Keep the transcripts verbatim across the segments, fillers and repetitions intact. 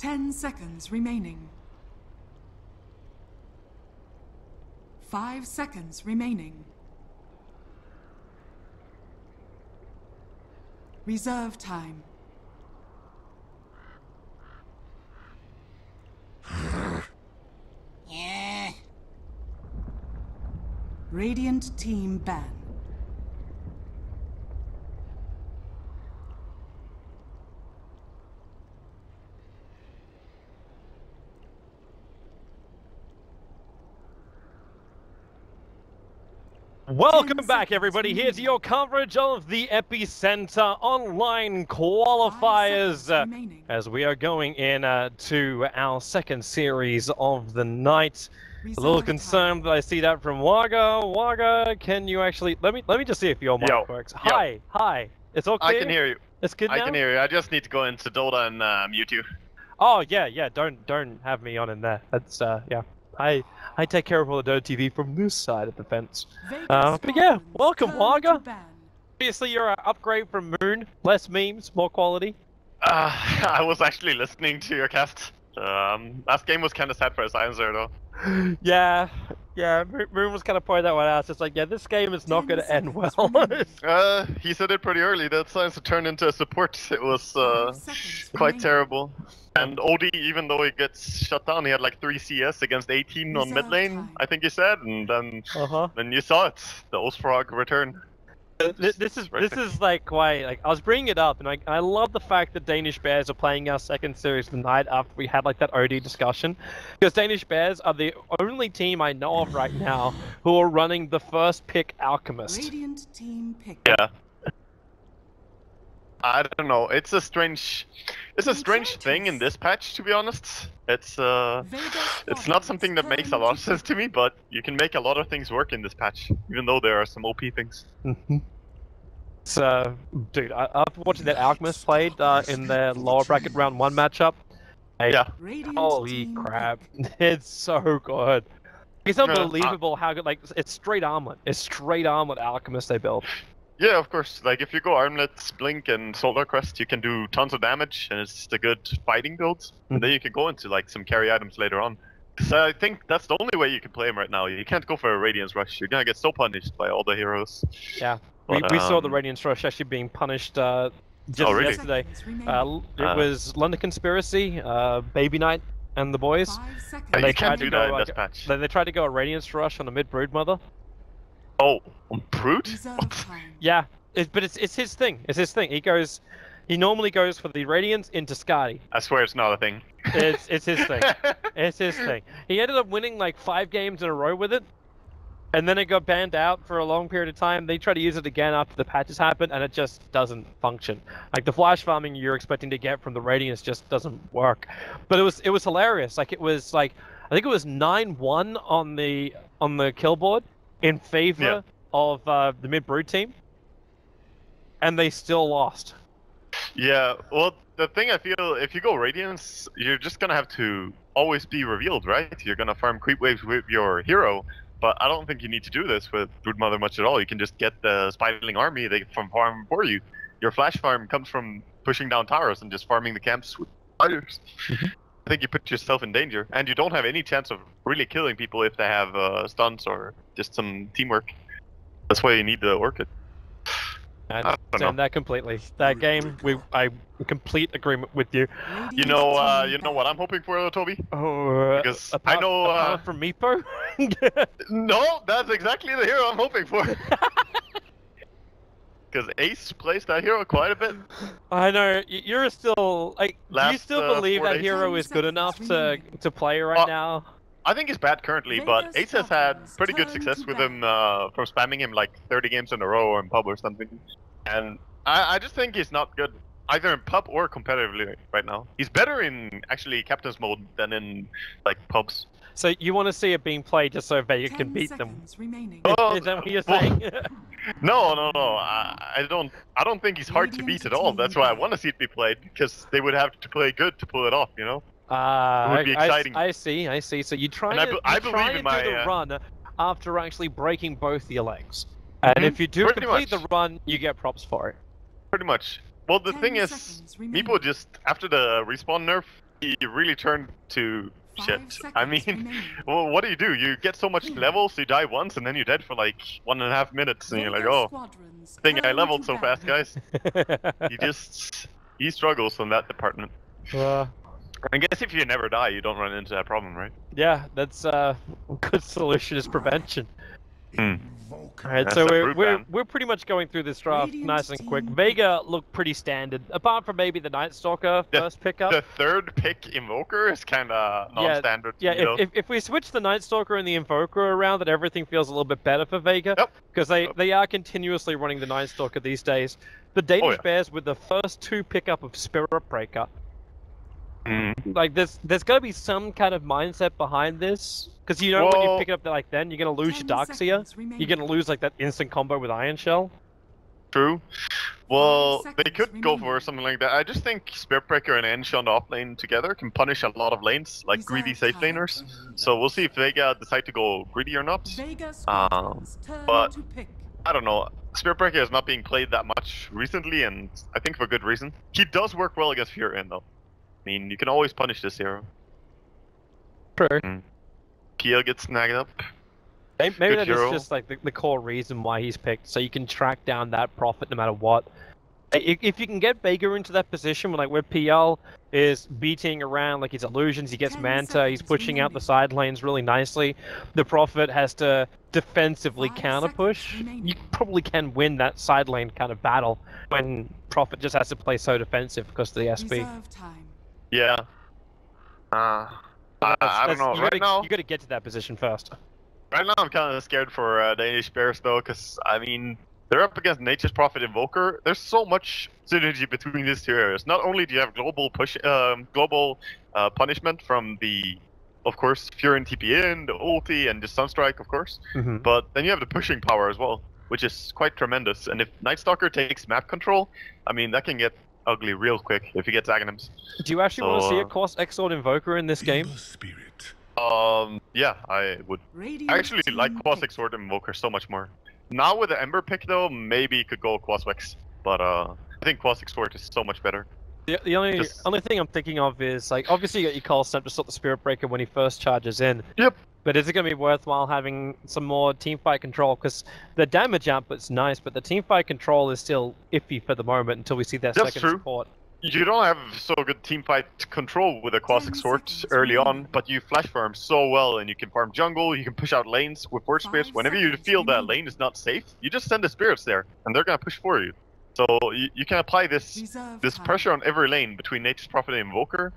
Ten seconds remaining. Five seconds remaining. Reserve time. Yeah. Radiant team ban. Welcome back, everybody. Here's your coverage of the Epicenter Online Qualifiers uh, as we are going in uh, to our second series of the night. A little concerned that I see that from Waga. Waga, can you actually let me let me just see if your mic yo, works? Yo. Hi, hi. It's okay. I can hear you. It's good now? I can hear you. I just need to go into Dota and uh, mute you. Oh yeah, yeah. Don't don't have me on in there. That's uh yeah. I, I take care of all the Dota T V from this side of the fence. Uh, but yeah, welcome Waga! Obviously you're an upgrade from Moon, less memes, more quality. Uh, I was actually listening to your cast. Um, last game was kind of sad for a silencer though. Yeah, yeah, Moon was kind of pointing that one out. It's like, yeah, this game is not going to end well. uh, he said it pretty early, that silencer turned into a support. It was uh, quite terrible. And O D, even though he gets shut down, he had like three C S against eighteen on mid lane, I think he said, and then uh-huh. then you saw it, the Osfrog return. This, this is this is like why like I was bringing it up, and I I love the fact that Danish Bears are playing our second series tonight after we had like that O D discussion, because Danish Bears are the only team I know of right now who are running the first pick Alchemist. Radiant team pick. Yeah. I don't know. It's a strange, it's a strange thing in this patch, to be honest. It's uh, it's not something that makes a lot of sense to me, but you can make a lot of things work in this patch, even though there are some O P things. Mm-hmm. So, dude, I, after watching that Alchemist played uh, in their lower bracket round one matchup, like, yeah, holy crap, it's so good. It's unbelievable uh, how good. Like, it's straight Armlet. It's straight Armlet Alchemist they build. Yeah, of course. Like, if you go Armlet, Blink, and Solar Crest, you can do tons of damage, and it's just a good fighting build. Mm-hmm. And then you can go into, like, some carry items later on. So I think that's the only way you can play him right now. You can't go for a Radiance Rush. You're gonna get so punished by all the heroes. Yeah. But, we, we um... saw the Radiance Rush actually being punished uh, just oh, really? yesterday. Uh, it uh, was London Conspiracy, uh, Baby Knight, and the boys. And they can't do that go, in this uh, patch. They, they tried to go a Radiance Rush on the mid-brood mother. Oh, brute? Yeah, it, but it's it's his thing. It's his thing. He goes, he normally goes for the Radiance into Scotty. I swear it's not a thing. It's it's his thing. It's his thing. He ended up winning like five games in a row with it, and then it got banned out for a long period of time. They tried to use it again after the patches happened, and it just doesn't function. Like the flash farming you're expecting to get from the Radiance just doesn't work. But it was it was hilarious. Like it was like I think it was nine one on the on the kill board in favor yeah. of uh, the mid-brood team, and they still lost. Yeah, well, the thing I feel, if you go Radiance, you're just gonna have to always be revealed, right? You're gonna farm creep waves with your hero, but I don't think you need to do this with Broodmother much at all. You can just get the Spiderling army, they can farm for you. Your flash farm comes from pushing down towers and just farming the camps with spiders. I think you put yourself in danger, and you don't have any chance of really killing people if they have uh, stuns or just some teamwork. That's why you need the Orchid. I understand that completely. That game, we I complete agreement with you. You know, uh, you know what I'm hoping for, though, Toby? Oh, uh, because apart, I know uh, from Meepo. No, that's exactly the hero I'm hoping for. Because Ace plays that hero quite a bit. I know, you're still, like, Last, you still uh, believe that Aces? hero is good enough to, to play right uh, now? I think he's bad currently, but Ace has had pretty good success with him uh, from spamming him like thirty games in a row or in pub or something. And I, I just think he's not good either in pub or competitively right now. He's better in actually captain's mode than in like pubs. So you want to see it being played just so Vega can beat them? Remaining. Oh, is that what you're saying? No, no, no. I, I don't. I don't think he's hard to beat at all. That's why I want to see it be played, because they would have to play good to pull it off. You know. Ah, uh, it would be exciting. I, I see. I see. So you try and to, I, I you try and my, do the uh, run after actually breaking both your legs, and mm-hmm, if you do complete much. the run, you get props for it. Pretty much. Well, the thing is, Meepo just after the respawn nerf, you really turn to shit. I mean, well, what do you do? You get so much levels, you die once, and then you're dead for like one and a half minutes, and you're like, oh, I think I leveled so fast, guys. He just, he struggles in that department. Uh, I guess if you never die, you don't run into that problem, right? Yeah, that's uh, a good solution is prevention. Hmm. Alright, so we're, we're, we're pretty much going through this draft nice and quick. Vega looked pretty standard, apart from maybe the Night Stalker the, first pickup. The third pick Invoker is kind of non-standard. Yeah, yeah if, if, if we switch the Night Stalker and the Invoker around, then everything feels a little bit better for Vega. Because yep. they, yep. they are continuously running the Night Stalker these days. The Danish oh, yeah. Bears with the first two pickup of Spirit Breaker. Mm. Like, there's, there's got to be some kind of mindset behind this. Because you know Whoa. when you pick it up like then, you're going to lose your Daxia. You're going to lose like that instant combo with Iron Shell. True. Well, they could remaining. go for something like that. I just think Spirit Breaker and Ench on the off lane together can punish a lot of lanes, like greedy safe laners. So we'll see if Vega decide to go greedy or not. Um, but, I don't know. Spirit Breaker is not being played that much recently, and I think for good reason. He does work well against Furion, though. I mean, you can always punish this hero. Sure. Mm. P L gets snagged up. Maybe, maybe that hero. is just like the, the core reason why he's picked, so you can track down that Prophet no matter what. If, if you can get Vega into that position, like where P L is beating around like his illusions, he gets Manta, he's pushing out the side lanes really nicely. The Prophet has to defensively counter push. You probably can win that side lane kind of battle when Prophet just has to play so defensive because of the S P. Yeah. Uh, I, I don't know. You right gotta, now, you gotta get to that position first. Right now, I'm kind of scared for uh, Danish Bears though, because I mean, they're up against Nature's Prophet Invoker. There's so much synergy between these two areas. Not only do you have global push, um, global uh, punishment from the, of course, Furion T P in, the ulti, and the Sunstrike, of course, mm-hmm. but then you have the pushing power as well, which is quite tremendous. And if Night Stalker takes map control, I mean, that can get ugly real quick if he gets Aghanims. Do you actually so, want to see a Quas, X-Sword Invoker in this game? Spirit. Um, yeah, I would. Radiant I actually like Quas, X-Sword Invoker so much more. Now with the Ember pick though, maybe you could go Quas X, but uh, I think Quas X-Sword is so much better. The, the only Just... only thing I'm thinking of is, like, obviously you got your call sent to stop the Spirit Breaker when he first charges in. Yep. But is it going to be worthwhile having some more teamfight control? Because the damage output's nice, but the teamfight control is still iffy for the moment until we see their That's second true. support. You don't have so good teamfight control with a classic sword early on, but you flash farm so well, and you can farm jungle, you can push out lanes with force spirits. Whenever you feel that lane is not safe, you just send the spirits there, and they're going to push for you. So you, you can apply this Reserve this time. pressure on every lane between Nature's Prophet and Invoker.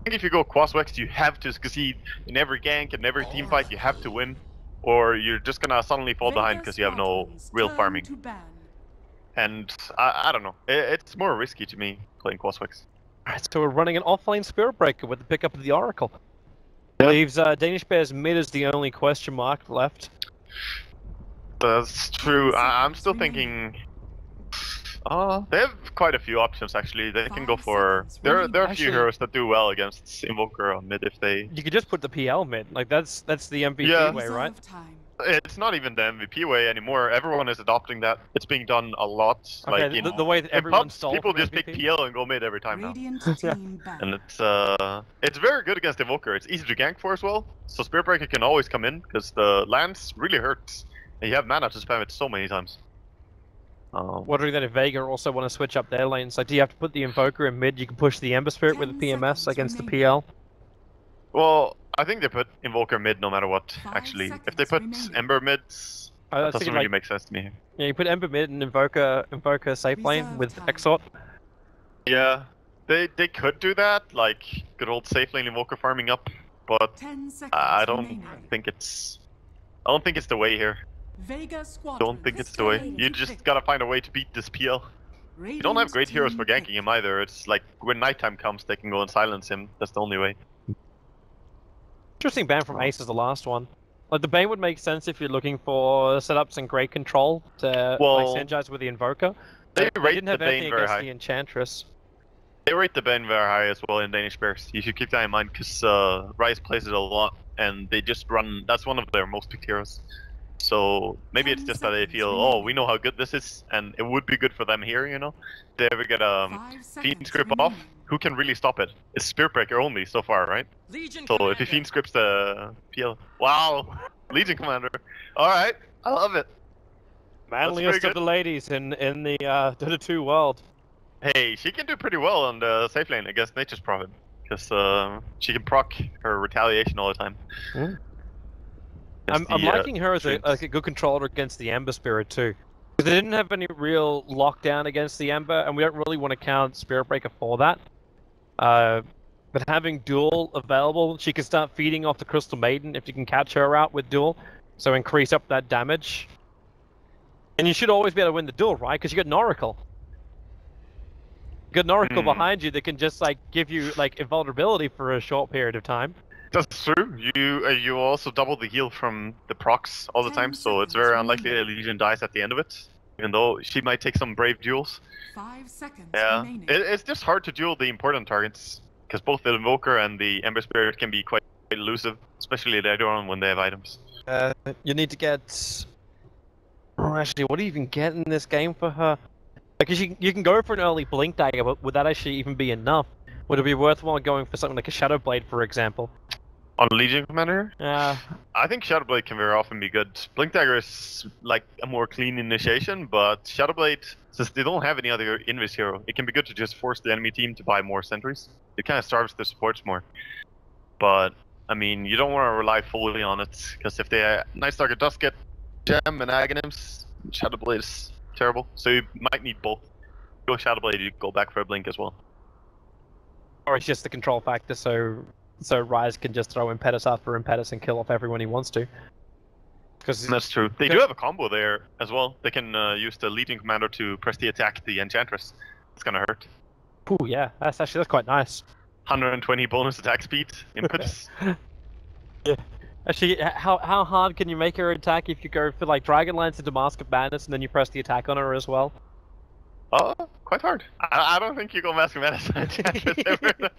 I think if you go Quaswex, you have to succeed in every gank and every team fight. You have to win, or you're just gonna suddenly fall behind because you have no real farming. And I, I don't know, it, it's more risky to me playing Quaswex. Alright, so we're running an offlane Spirit Breaker with the pickup of the Oracle. Yep. Leaves uh, Danish Bears mid is the only question mark left. That's true. I, I'm still thinking. Uh, they have quite a few options actually. They can go for there. There are a few heroes that do well against Invoker on mid if they. You could just put the P L mid. Like that's that's the M V P yeah. way, right? It's not even the M V P way anymore. Everyone is adopting that. It's being done a lot. Okay, like you the, know, the way that everyone pubs, people just M V P. Pick P L and go mid every time now. yeah. And it's uh, it's very good against Invoker. It's easy to gank for as well. So Spirit Breaker can always come in because the lance really hurts. And you have mana to spam it so many times. Um, wondering that if Vega also want to switch up their lanes, like do you have to put the Invoker in mid, you can push the Ember Spirit with the P M S against the P L? Well, I think they put Invoker mid no matter what, actually. If they put Ember mid, that doesn't really make sense to me. Yeah, you put Ember mid and Invoker Invoker safe lane with X-Sort. Yeah, they, they could do that, like good old safe lane Invoker farming up, but I don't think it's, I don't think it's the way here. Vega don't think it's the way. You just gotta find a way to beat this P L. You don't have great heroes for ganking him either. It's like when nighttime comes, they can go and silence him. That's the only way. Interesting ban from Ace is the last one. Like the ban would make sense if you're looking for setups and great control to well, like, synergize with the Invoker. They, they rate didn't have the anything against high. the Enchantress. They rate the ban very high as well in Danish Bears. You should keep that in mind because uh, Rice plays it a lot, and they just run. That's one of their most picked heroes. So maybe it's just that they feel, oh, we know how good this is, and it would be good for them here, you know? They ever get a um, Fiend's Grip off, who can really stop it? It's Spirit Breaker only so far, right? Legion so Commander. If he Fiend's Grips the P L... Wow! Legion Commander! Alright, I love it! Manliest of the ladies in, in the uh, Dota two world. Hey, she can do pretty well on the safe lane against Nature's Prophet. Because uh, she can proc her retaliation all the time. Yeah. I'm, the, I'm liking uh, her as a, like a good controller against the Ember Spirit too. Because they didn't have any real lockdown against the Ember, and we don't really want to count Spirit Breaker for that. Uh, but having Duel available, she can start feeding off the Crystal Maiden if you can catch her out with Duel. So increase up that damage. And you should always be able to win the Duel, right? Because you got an Oracle. Good Oracle mm. behind you that can just like give you like invulnerability for a short period of time. That's true. You uh, you also double the heal from the procs all the time, so it's very unlikely that Legion dies at the end of it. Even though she might take some brave duels. Five seconds. Yeah, it, it's just hard to duel the important targets because both the Invoker and the Ember Spirit can be quite, quite elusive, especially later on when they have items. Uh, you need to get. Oh, actually, what do you even get in this game for her? Because you, you can go for an early Blink dagger, but would that actually even be enough? Would it be worthwhile going for something like a Shadow Blade, for example? On Legion Commander? Yeah. Uh, I think Shadow Blade can very often be good. Blink dagger is like a more clean initiation, but Shadow Blade, since they don't have any other invis hero, it can be good to just force the enemy team to buy more sentries. It kind of starves the supports more. But, I mean, you don't want to rely fully on it, because if the Night Stalker does get Gem and Aghanims, Shadow Blade is terrible, so you might need both. Go Shadow Blade, you go back for a Blink as well. Or it's just the control factor, so so Ryze can just throw Impetus after Impetus and kill off everyone he wants to. Because that's true. They do have a combo there as well. They can uh, use the Legion Commander to press the attack the Enchantress. It's gonna hurt. Ooh, yeah, that's actually that's quite nice. one hundred twenty bonus attack speed Impetus. Yeah. Actually, how how hard can you make her attack if you go for like Dragonlance into Mask of Madness and then you press the attack on her as well? Oh, quite hard. I, I don't think you go Mask of Madness.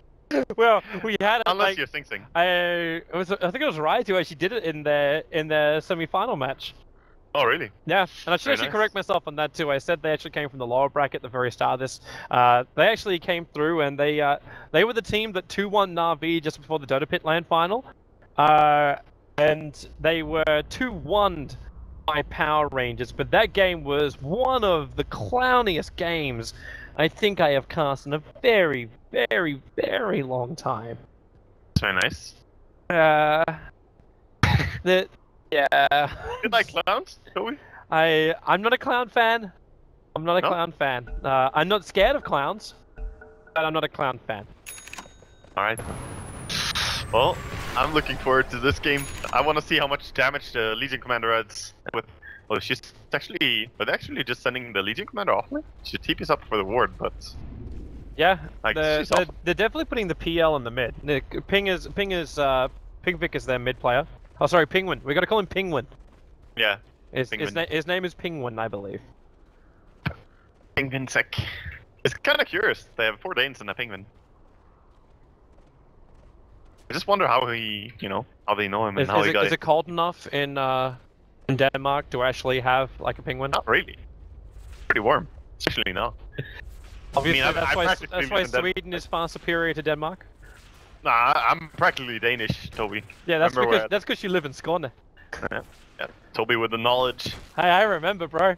Well, we had unless like, you're Sing Sing. I it was I think it was Riot who actually did it in the in the semi-final match. Oh really? Yeah, and I should very actually nice. correct myself on that too. I said they actually came from the lower bracket at the very start of this. Uh, they actually came through and they uh, they were the team that two one Na'Vi just before the Dota Pitland final. Uh, And they were two one by Power Rangers, but that game was one of the clowniest games I think I have cast in a very, very, very long time. That's very nice. Uh, the, yeah. You like clowns, don't we? I, I'm not a clown fan. I'm not a no? clown fan. Uh, I'm not scared of clowns, but I'm not a clown fan. Alright. Well, I'm looking forward to this game. I want to see how much damage the Legion Commander adds with... Oh, she's actually... Are they actually just sending the Legion Commander off? She T P's up for the ward, but... Yeah, like, they're, they're, they're definitely putting the P L in the mid. The Ping is... Ping is, uh... Pingvic is their mid player. Oh, sorry, Penguin. We gotta call him Penguin. Yeah, His, Penguin. his, na his name is Penguin, I believe. Penguin sec. It's kinda curious. They have four Danes and a Penguin. I just wonder how he, you know, how they know him and is, how is he it, got Is it. it cold enough in uh, in Denmark to actually have like a penguin? Not really. Pretty warm, especially now. Obviously, I mean, that's I, why, I that's why Sweden is far superior to Denmark. Nah, I'm practically Danish, Toby. Yeah, that's remember because that's because you live in Skåne. Yeah, yeah, Toby with the knowledge. Hey, I remember, bro.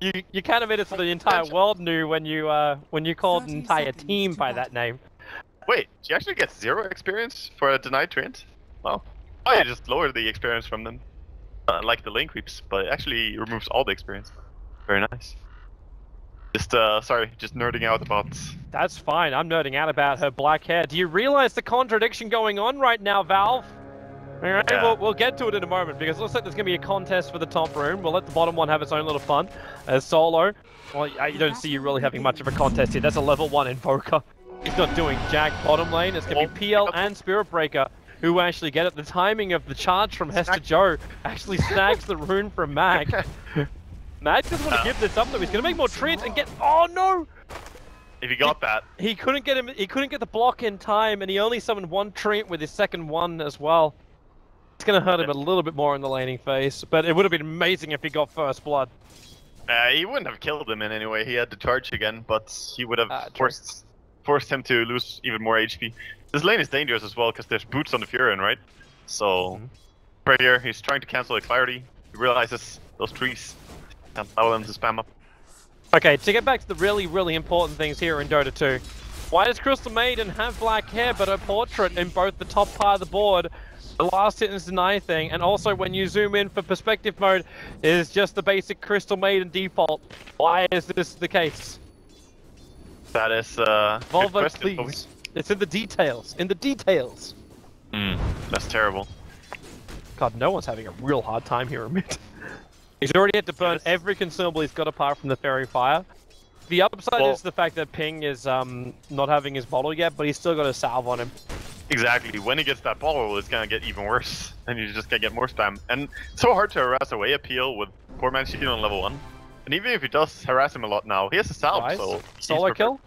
You you kind of made it so the entire world knew when you uh when you called an entire team by that name. Wait, she actually gets zero experience for a denied trend? Wow. Oh, yeah, just lower the experience from them. Uh, like the lane creeps, but it actually removes all the experience. Very nice. Just, uh, sorry, just nerding out about... That's fine, I'm nerding out about her black hair. Do you realize the contradiction going on right now, Valve? Alright, yeah. we'll, we'll get to it in a moment, because it looks like there's going to be a contest for the top room. We'll let the bottom one have its own little fun. As Solo, well, I don't see you really having much of a contest here. That's a level one Invoker. He's not doing jack bottom lane. It's going to be P L and Spirit Breaker who actually get it. The timing of the charge from Hester Joe actually snags the rune from Mag. Mag doesn't want to give this up though. He's going to make more trees and get... Oh no! If he got that. He couldn't get him. He couldn't get the block in time and he only summoned one treant with his second one as well. It's going to hurt him a little bit more in the laning phase, but it would have been amazing if he got first blood. Uh, he wouldn't have killed him in any way. He had to charge again, but he would have uh, forced forced him to lose even more H P. This lane is dangerous as well, because there's boots on the Furion, right? So, mm-hmm. right here, he's trying to cancel the clarity. He realizes those trees can't allow him to spam up. Okay, to get back to the really, really important things here in Dota two. Why does Crystal Maiden have black hair, but her portrait in both the top part of the board, the last hit and deny thing, and also when you zoom in for perspective mode, is just the basic Crystal Maiden default? Why is this the case? That is uh, Volvo, please. It's in the details. In the details. Hmm, that's terrible. God, no one's having a real hard time here in mid. He's already had to burn yes. every consumable he's got apart from the Fairy Fire. The upside well, is the fact that Ping is um, not having his bottle yet, but he's still got a salve on him. Exactly. When he gets that bottle, it's going to get even worse. And he's just going to get more spam. And it's so hard to harass away a P L with poor man shooting on level one. And even if he does harass him a lot now, he has a salve, nice. so... Solo kill?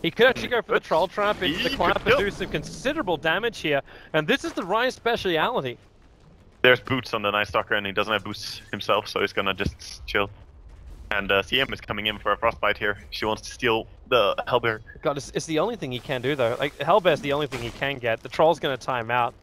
He could actually go for the Troll Trap into the clamp and do some considerable damage here. And this is the Ryan's speciality. There's boots on the Night Stalker, and he doesn't have boots himself, so he's going to just chill. And uh, C M is coming in for a Frostbite here. She wants to steal the Hellbear. God, it's, it's the only thing he can do though. Like, Hellbear's the only thing he can get. The Troll's gonna time out.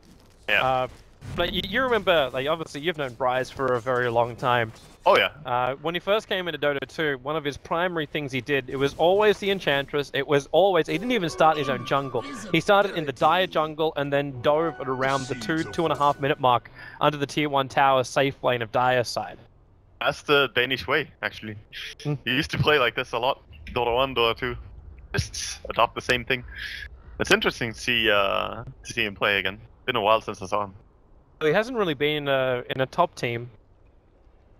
Yeah. Uh, but you, you remember, like, obviously you've known Bryce for a very long time. Oh yeah. Uh, when he first came into Dota two, one of his primary things he did, it was always the Enchantress. It was always, he didn't even start his own jungle. He started in the dire jungle and then dove at around the two, two and a half minute mark under the tier one tower safe lane of dire side. That's the Danish way, actually. Mm. He used to play like this a lot. Dota one, Dota two. Just adopt the same thing. It's interesting to see uh, to see him play again. Been a while since I saw him. He hasn't really been uh, in a top team.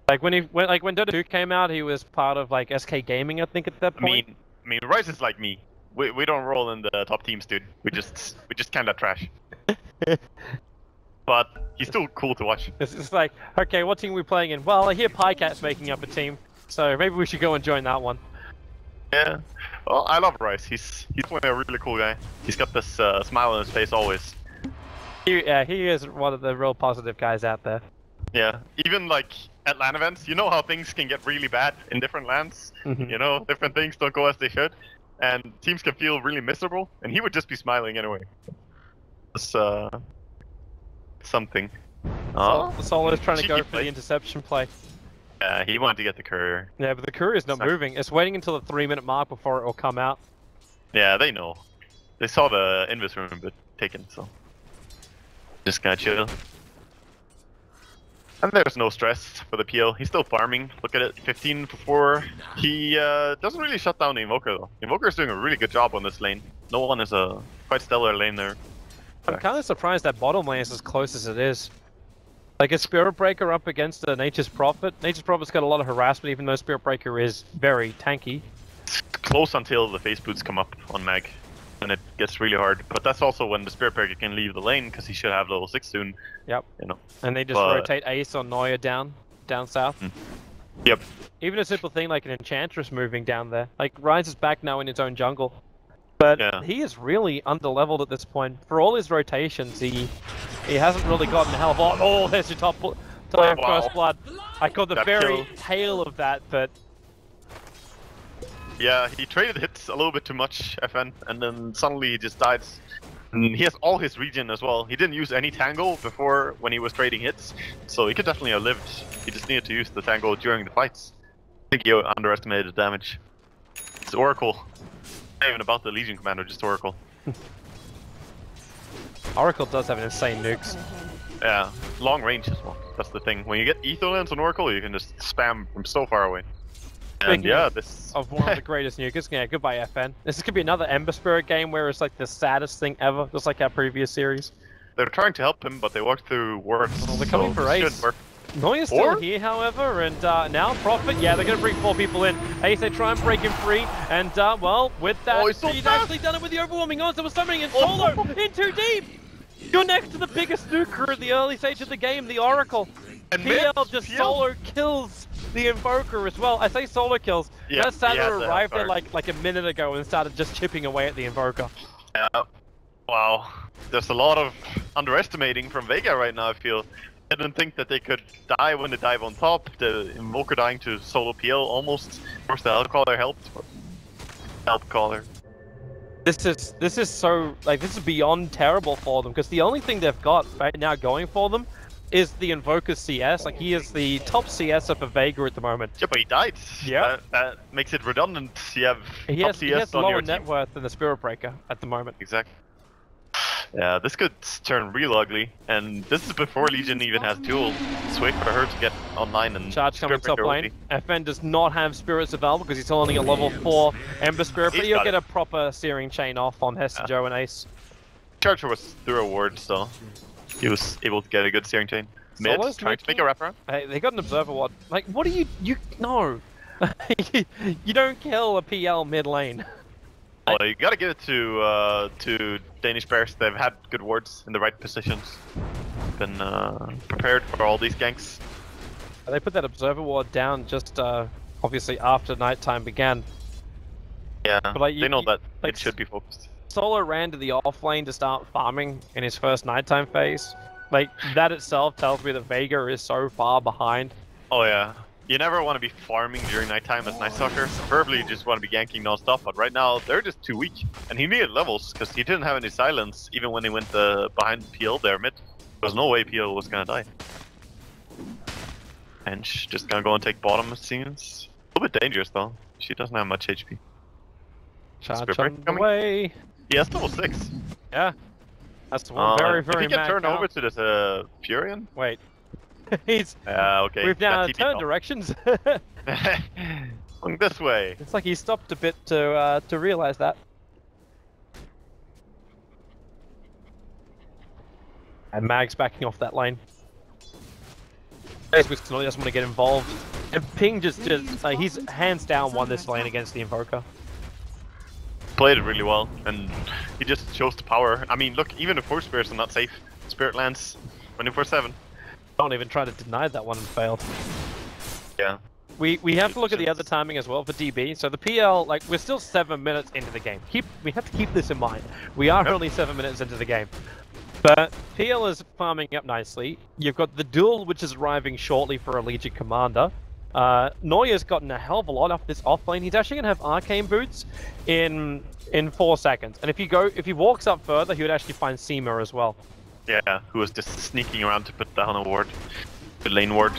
Like when he when, like when Dota two came out, he was part of like S K Gaming, I think, at that point. I mean, I mean, Royce is like me. We we don't roll in the top teams, dude. We just we just kind of trash. But he's still cool to watch. It's just like, okay, what team are we playing in? Well, I hear Pycat's making up a team, so maybe we should go and join that one. Yeah. Well, I love Rice. He's he's a really cool guy. He's got this uh, smile on his face always. He, yeah, he is one of the real positive guys out there. Yeah. Even like at LAN events, you know how things can get really bad in different LANs. Mm-hmm. You know, different things don't go as they should, and teams can feel really miserable. And he would just be smiling anyway. It's, uh... something. Oh, so, Solo's trying to go for the interception play. Yeah, he wanted to get the courier. Yeah, but the courier's not Sorry. moving. It's waiting until the three minute mark before it will come out. Yeah, they know. They saw the invis room but taken, so. Just gonna chill. And there's no stress for the P L. He's still farming. Look at it, fifteen for four. He uh, doesn't really shut down the Invoker though. Invoker's doing a really good job on this lane. No one is a quite stellar lane there. I'm kind of surprised that bottom lane is as close as it is. Like, a Spirit Breaker up against the Nature's Prophet. Nature's Prophet's got a lot of harassment, even though Spirit Breaker is very tanky. It's close until the face boots come up on Mag, and it gets really hard. But that's also when the Spirit Breaker can leave the lane, because he should have level six soon. Yep. You know. And they just but... rotate Ace or Noya down, down south. Mm. Yep. Even a simple thing like an Enchantress moving down there. Like, Ryze is back now in his own jungle. But yeah. he is really underleveled at this point. For all his rotations, he he hasn't really gotten the hell of all. Oh, there's your top, top oh, wow. first blood. I caught the that very kill. tail of that, but... Yeah, he traded hits a little bit too much, F N, and then suddenly he just died. And he has all his regen as well. He didn't use any Tangle before when he was trading hits, so he could definitely have lived. He just needed to use the Tangle during the fights. I think he underestimated the damage. It's Oracle. Not even about the Legion Commander, just Oracle. Oracle does have an insane nukes. Yeah, long range as well. That's the thing. When you get Aether Lens on Oracle, you can just spam from so far away. And Speaking yeah, this of one of the greatest nukes. Yeah, goodbye F N. This could be another Ember Spirit game where it's like the saddest thing ever, just like our previous series. They're trying to help him, but they walk through warps. Well, they're coming so for Ace. Noya's still or? here, however, and uh, now Prophet, yeah, they're going to bring four people in. Ace, they try and break him free, and, uh, well, with that, oh, he's so he's actually done it with the overwhelming odds. There was something in Solo, oh. in too deep! You're next to the biggest nuker at the early stage of the game, the Oracle. And P L just P L? Solo kills the Invoker as well. I say Solo kills. Yeah, that Sadler yeah, arrived there, like, like a minute ago and started just chipping away at the Invoker. Yeah. Wow, there's a lot of underestimating from Vega right now, I feel. I didn't think that they could die when they dive on top. The Invoker dying to solo P L almost. Of course the Hellcaller helped. Hellcaller. This is, this is so, like, this is beyond terrible for them, because the only thing they've got right now going for them is the Invoker's C S. Like, he is the top C S for Vega at the moment. Yeah, but he died. Yeah. Uh, that makes it redundant. You have he top has, C S he has on lower your net team. Worth than the Spirit Breaker at the moment. Exactly. Yeah, this could turn real ugly, and this is before Legion even has Duel. It's wait for her to get online and charge coming top lane. F N does not have Spirits available because he's only a level four Ember Spirit, but he'll get a proper Searing Chain off on Hestijo and Ace. Charger was through a ward, so he was able to get a good Searing Chain. Mid, trying to make a wraparound. Hey, they got an Observer Ward. Like, what do you... you... no! you, you don't kill a P L mid lane. Well, you gotta give it to uh, to Danish Bears. They've had good wards in the right positions. Been uh, prepared for all these ganks. They put that Observer Ward down just uh, obviously after nighttime began. Yeah, but, like, you, they know that like, it should be focused. Solo ran to the off lane to start farming in his first nighttime phase. Like, that itself tells me that Vega is so far behind. Oh yeah. You never want to be farming during nighttime as Night Stalker. Preferably you just want to be ganking non-stop, but right now they're just too weak. And he needed levels, because he didn't have any silence even when he went the, behind P L there mid. There was no way P L was going to die. And she's just going to go and take bottom, it seems. A little bit dangerous though. She doesn't have much H P. Charge on the way. He has level six. Yeah. That's one uh, very, very mad. Did he get turned over to this uh, Furion? Wait. He's. Uh, okay. We've now uh, turned now. directions. Going this way. It's like he stopped a bit to uh, to realize that. And Mag's backing off that lane. Ace doesn't want to get involved. And Ping just just like, he's hands down won this lane against the Invoker. Played it really well, and he just chose to power. I mean, look, even the four spirits are not safe. Spirit lands, twenty-four seven. Don't even try to deny that one and failed. Yeah. We we have to look at the other timing as well for D B. So the P L, like, we're still seven minutes into the game. Keep we have to keep this in mind. We are yep. only seven minutes into the game. But P L is farming up nicely. You've got the Duel, which is arriving shortly for a Legion Commander. Uh, Neuer's gotten a hell of a lot off this off lane. He's actually gonna have Arcane Boots in in four seconds. And if you go, if he walks up further, he would actually find Seema as well. Yeah, who was just sneaking around to put down a ward, the lane ward,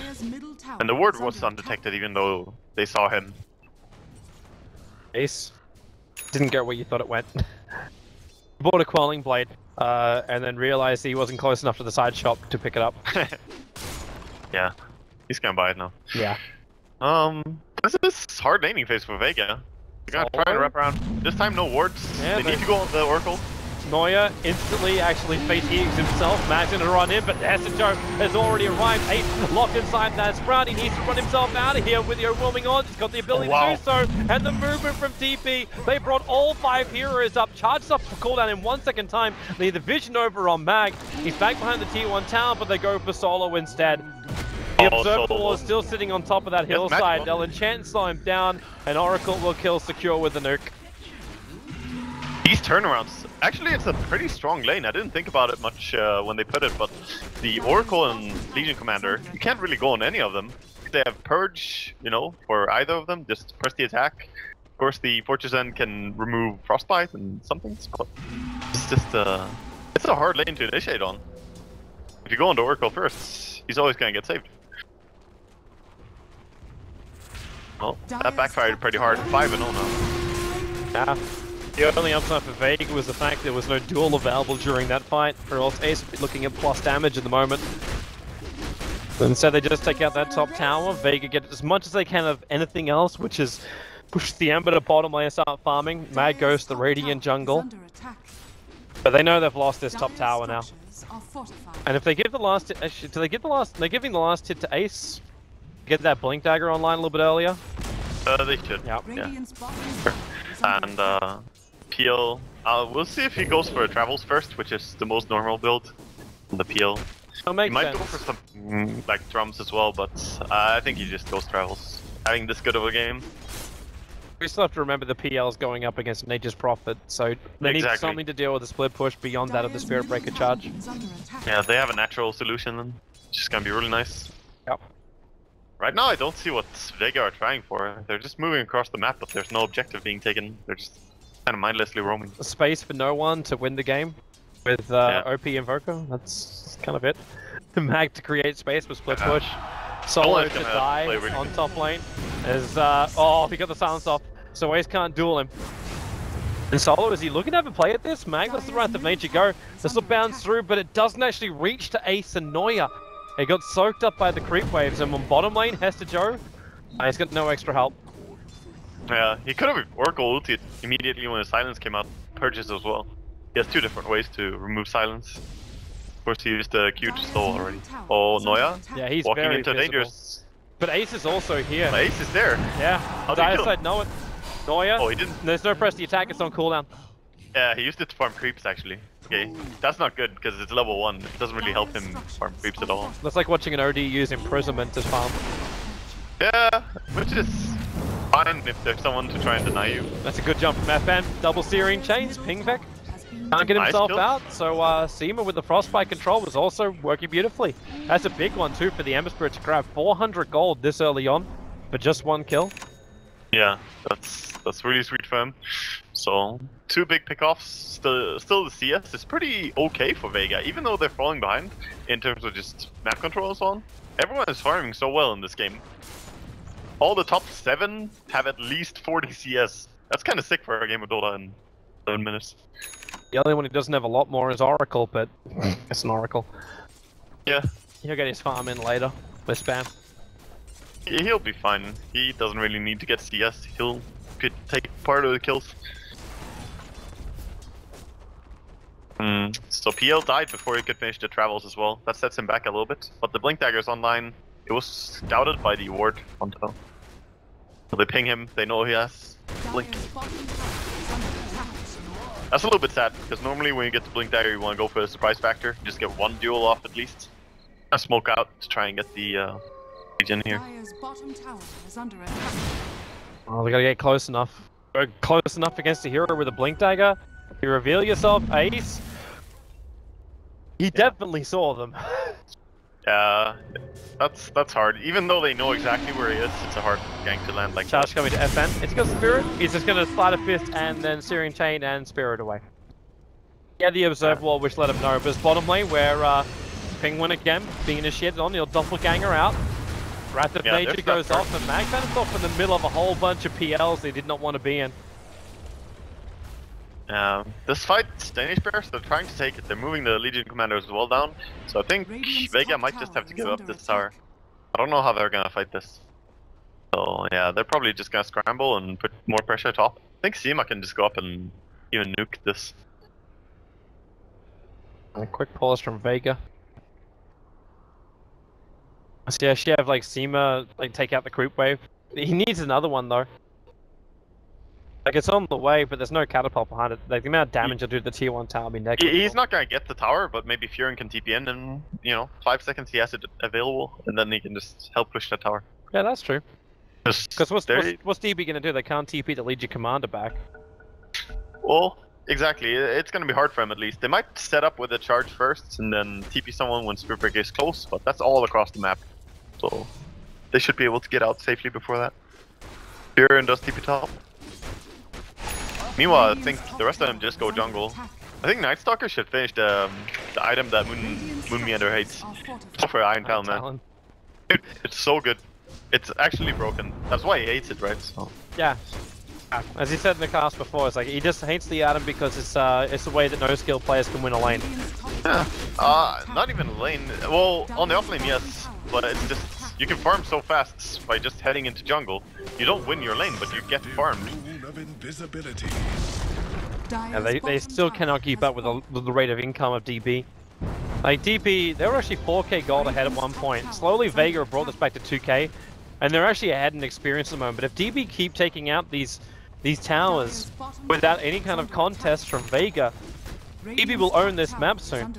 and the ward was undetected even though they saw him. Ace didn't go where you thought it went. Bought a Quelling Blade, uh, and then realized he wasn't close enough to the side shop to pick it up. Yeah, he's gonna buy it now. Yeah. Um, this is hard laning phase for Vega. They gotta try to wrap around. This time, no wards. Yeah, they, they need to go on the Oracle. Neuer instantly actually fatigues himself. Mag's gonna run in, but Hestijo has already arrived. Ace locked inside that Sprout. He needs to run himself out of here with the overwhelming odds. He's got the ability oh, wow. to do so. And the movement from D B. They brought all five heroes up. Charged up for cooldown in one second time. They the vision over on Mag. He's back behind the T one tower, but they go for solo instead. The Observer Wall is still sitting on top of that hillside. Yes, they'll enchant and slow him down, and Oracle will kill Secure with a nuke. These turnarounds, actually it's a pretty strong lane. I didn't think about it much uh, when they put it, but the Oracle and Legion Commander, you can't really go on any of them. They have Purge, you know, for either of them, just press the attack. Of course the Fortress End can remove Frostbite and something, but it's just uh, it's a hard lane to initiate on. If you go into Oracle first, he's always going to get saved. Well, that backfired pretty hard, five and oh now. Yeah. The only upside for Vega was the fact there was no Duel available during that fight, or else Ace would be looking at plus damage at the moment. And so they just take out that top tower. Vega get as much as they can of anything else, which is push the Ember to bottom lane, start farming. Mad goes to the Radiant jungle. But they know they've lost this top tower now. And if they give the last hit, actually, do they give the last, they're giving the last hit to Ace. Get that Blink Dagger online a little bit earlier. Uh, they should. Yep. Yeah. And, uh... P L. Uh, we'll see if he goes for a Travels first, which is the most normal build on the P L. He might sense. go for some like drums as well, but uh, I think he just goes Travels. Having this good of a game, we still have to remember the P L is going up against Nature's Prophet, so they exactly. need something to deal with the split push beyond that of the Spirit Breaker charge. Yeah, if they have a natural solution, then it's just gonna be really nice. Yep. Right now I don't see what Vega are trying for. They're just moving across the map, but there's no objective being taken. They're just kind of mindlessly roaming. A space for no one to win the game with uh, yeah. O P Invoker. That's kind of it. The mag to create space with split push. Solo to die really on top lane. Is uh, oh, he got the silence off, so Ace can't duel him. And Solo, is he looking to have a play at this? Mag lets the Wrath of Nature go. This will bounce through, but it doesn't actually reach to Ace and Noya. It got soaked up by the creep waves, and on bottom lane, Hester Joe, uh, he's got no extra help. Yeah, he could have Oracle ulted immediately when the silence came out, purges as well. He has two different ways to remove silence. Of course, he used the Q to stall already. Oh, Noya, yeah, he's walking into dangerous. But Ace is also here. But Ace is there. Yeah. How do you kill him? No, Noya. Oh, he didn't. There's no press the attack, it's on cooldown. Yeah, he used it to farm creeps actually. Okay, that's not good because it's level one. It doesn't really help him farm creeps at all. That's like watching an O D use imprisonment to farm. Yeah, which is fine if there's someone to try and deny you. That's a good jump from F N. Double Searing Chains, Pingvec. Can't get himself nice out, so uh, Seema with the Frostbite control was also working beautifully. That's a big one too for the Ember Spirit to grab four hundred gold this early on, but just one kill. Yeah, that's that's really sweet for him. So, two big pickoffs, still, still the C S is pretty okay for Vega, even though they're falling behind in terms of just map control and so on. Everyone is farming so well in this game. All the top seven have at least forty C S. That's kind of sick for a game of Dota in eleven minutes. The only one who doesn't have a lot more is Oracle, but it's an Oracle. Yeah. He'll get his farm in later with spam. He'll be fine. He doesn't really need to get C S. He'll could take part of the kills. Hmm. So P L died before he could finish the Travels as well. That sets him back a little bit. But the Blink Dagger's online. It was scouted by the ward on top. So they ping him. They know he has Blink. That's a little bit sad, because normally when you get the Blink Dagger, you want to go for the surprise factor. You just get one duel off at least. I smoke out to try and get the uh, regen here. Oh, we gotta get close enough. We're close enough against the hero with a Blink Dagger. You reveal yourself, Ace. He yeah. definitely saw them. Yeah, that's that's hard. Even though they know exactly where he is, it's a hard gank to land like Charge that. Coming to F N. It's got Spirit. He's just going to slide a fist and then Searing Chain and Spirit away. Yeah, the Observe Wall, which let him know. But it's bottom lane where uh, Penguin again being initiated on. He'll doppelganger out. Wrath of yeah, Nature goes off and Mag found himself in the middle of a whole bunch of P Ls they did not want to be in. Um, this fight, Danish Bears, they're trying to take it. They're moving the Legion Commanders as well down. So I think Radiance Vega might just have to give up this tower. I don't know how they're gonna fight this. So yeah, they're probably just gonna scramble and put more pressure top. I think Seema can just go up and even nuke this. And a quick pause from Vega. So yeah, she have like Seema like take out the creep wave. He needs another one though. Like, it's on the way, but there's no catapult behind it. Like, the amount of damage he'll do to the tier one tower will be negative. He's not gonna get the tower, but maybe Furion can T P in, and, you know, five seconds he has it available, and then he can just help push that tower. Yeah, that's true. Because what's, what's, what's D B gonna do? They can't T P the Legion Commander back. Well, exactly. It's gonna be hard for him, at least. They might set up with a charge first, and then T P someone when Spirit Breaker is close, but that's all across the map. So, they should be able to get out safely before that. Furion does T P top. Meanwhile, I think the rest of them just go jungle. I think Night Stalker should finish the, um, the item that Moon, Moon Meander hates. Go for Iron Talon, man. Dude, it's so good. It's actually broken. That's why he hates it, right? So. Yeah. As he said in the cast before, it's like he just hates the item because it's uh it's the way that no skill players can win a lane. Yeah. Uh, not even a lane. Well, on the off lane, yes, but it's just you can farm so fast by just heading into jungle. You don't win your lane, but you get farmed. Invisibility. Yeah, they, they still cannot keep up with the, with the rate of income of D B. Like D B, they were actually four K gold ahead at one point. Slowly Vega brought this back to two K, and they're actually ahead in experience at the moment. But if D B keep taking out these these towers without any kind of contest from Vega, D B will own this map soon.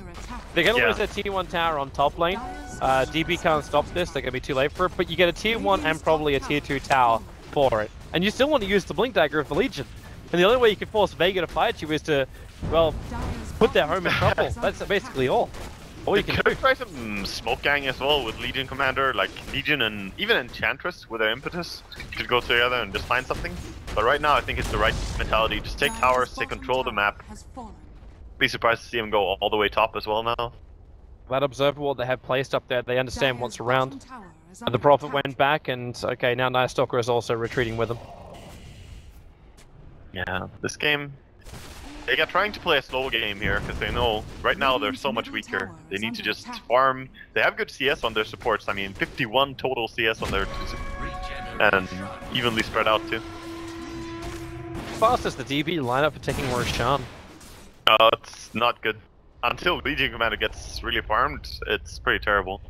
They're gonna yeah. lose their tier one tower on top lane. Uh, D B can't stop this, they're gonna be too late for it, but you get a tier one and probably a tier two tower for it. And you still want to use the Blink Dagger of the Legion. And the only way you can force Vega to fight you is to, well, put their home in trouble. That's basically all. All you, you can do. Try some smoke gang as well with Legion Commander, like Legion and even Enchantress with their impetus. Could go together and just find something. But right now I think it's the right mentality. Just take towers, take control of the map. Be surprised to see them go all the way top as well now. That observer ward they have placed up there, they understand what's around. And the Prophet went back, and okay, now Night Stalker is also retreating with them. Yeah, this game, they are trying to play a slow game here, because they know right now they're so much weaker. They need to just farm. They have good C S on their supports, I mean fifty-one total C S on their and evenly spread out too. Fast is the D B lineup for taking Roshan? Uh, it's not good. Until Legion Commander gets really farmed, it's pretty terrible.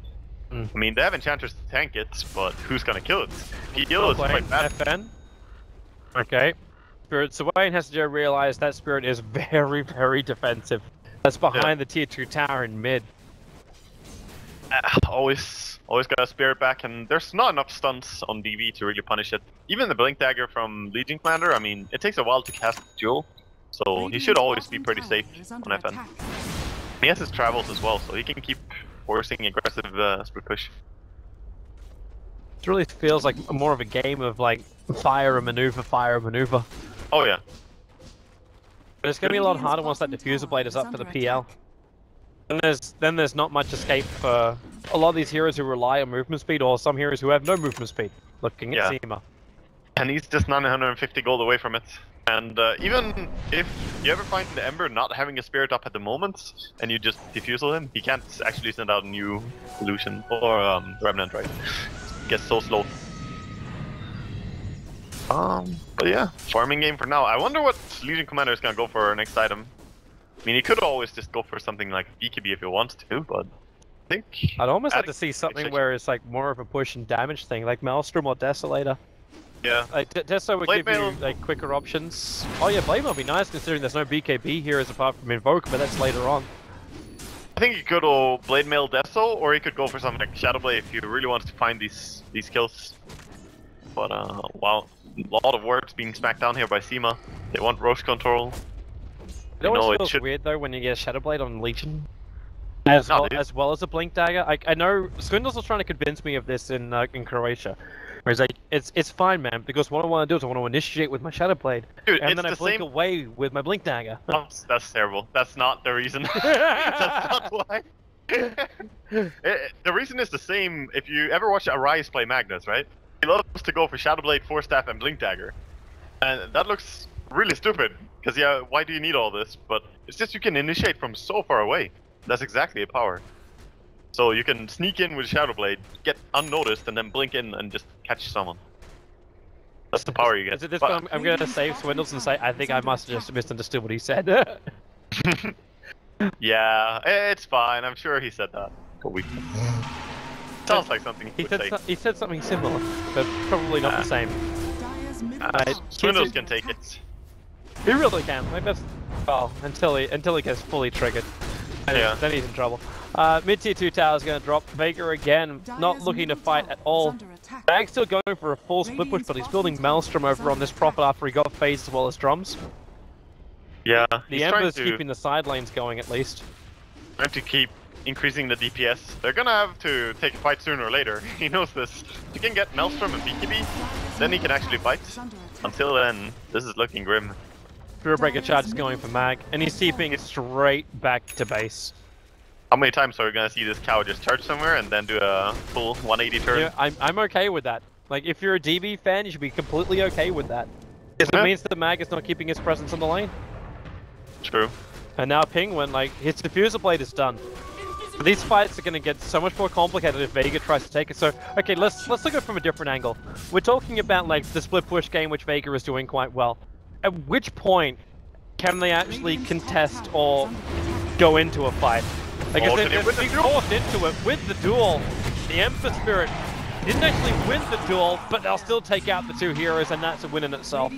Mm. I mean, they have Enchanters to tank it, but who's gonna kill it? P L is quite bad. F N. Okay. Spirit. So Wayne has to realize that Spirit is very, very defensive. That's behind yeah. the tier two tower in mid. Uh, always, always got a Spirit back, and there's not enough stunts on D B to really punish it. Even the Blink Dagger from Legion Commander, I mean, it takes a while to cast Duel, so he should always be pretty safe on F N. And he has his Travels as well, so he can keep forcing aggressive uh, Spirit push. It really feels like more of a game of like fire and maneuver, fire and maneuver. Oh yeah. But it's gonna be a lot harder once that diffuser blade is up for the P L. Then there's then there's not much escape for a lot of these heroes who rely on movement speed, or some heroes who have no movement speed. Looking at yeah. Seema. And he's just nine hundred fifty gold away from it. And uh, even if you ever find the Ember not having a Spirit up at the moment, and you just defusal him, he can't actually send out a new illusion or um, Remnant, right? Gets so slow. Um, but yeah, farming game for now. I wonder what Legion Commander is gonna go for next item. I mean, he could always just go for something like B K B if he wants to, but I think I'd almost like to see something where it's like more of a push and damage thing, like Maelstrom or Desolator. Yeah. Like, Deso would give you like quicker options. Oh yeah, Blade Mail would be nice considering there's no B K B here as apart from Invoker, but that's later on. I think he could go Blade Mail Deso, or he could go for something like Shadowblade if he really wants to find these these kills. But uh, wow, a lot of words being smacked down here by Seema. They want Roche control. It always know, feels it should... weird though when you get Shadowblade on Legion. As, no, well, as well as a Blink Dagger. I, I know Swindles was trying to convince me of this in uh, in Croatia. Where he's like, it's it's fine, man, because what I want to do is I want to initiate with my Shadowblade, Dude, and then the I blink same... away with my Blink Dagger. Oh, that's terrible. That's not the reason. That's not why. It, the reason is the same. If you ever watch Arias play Magnus, right? He loves to go for Shadowblade, Four Staff, and Blink Dagger, and that looks really stupid. Because yeah, why do you need all this? But it's just you can initiate from so far away. That's exactly a power. So you can sneak in with Shadowblade, get unnoticed, and then blink in and just catch someone. That's the power you get. Is it this but, I'm, I'm gonna save Swindles and say I think I must have just misunderstood what he said. Yeah, it's fine. I'm sure he said that. Sounds like something he, he would said. Say. So, he said something similar, but probably not uh, the same. Uh, Swindles can take it. He really can. Like that's well until he until he gets fully triggered. Yeah. Then he's in trouble. Uh, mid tier two tower is going to drop. Vega again, not looking to fight at all. Bag's still going for a full split push, but he's building Maelstrom over on this Prophet after he got phased as well as drums. Yeah. The Ember's to... keeping the side lanes going at least. Trying to keep increasing the D P S. They're going to have to take a fight sooner or later. He knows this. If you can get Maelstrom and B K B, then he can actually fight. Until then, this is looking grim. Spirit Breaker charge is going for Mag, and he's TPing it straight back to base. How many times are we gonna see this cow just charge somewhere and then do a full one eighty turn? Yeah, I'm, I'm okay with that. Like, if you're a D B fan, you should be completely okay with that. Because yeah. It means that the Mag is not keeping his presence on the lane. True. And now Penguin, like, his Diffuser Blade is done. But these fights are gonna get so much more complicated if Vega tries to take it, so... Okay, let's, let's look at it from a different angle. We're talking about, like, the split push game, which Vega is doing quite well. At which point can they actually contest or go into a fight? Like oh, if they're forced into it with the duel, the Ember Spirit didn't actually win the duel, but they'll still take out the two heroes, and that's a win in itself.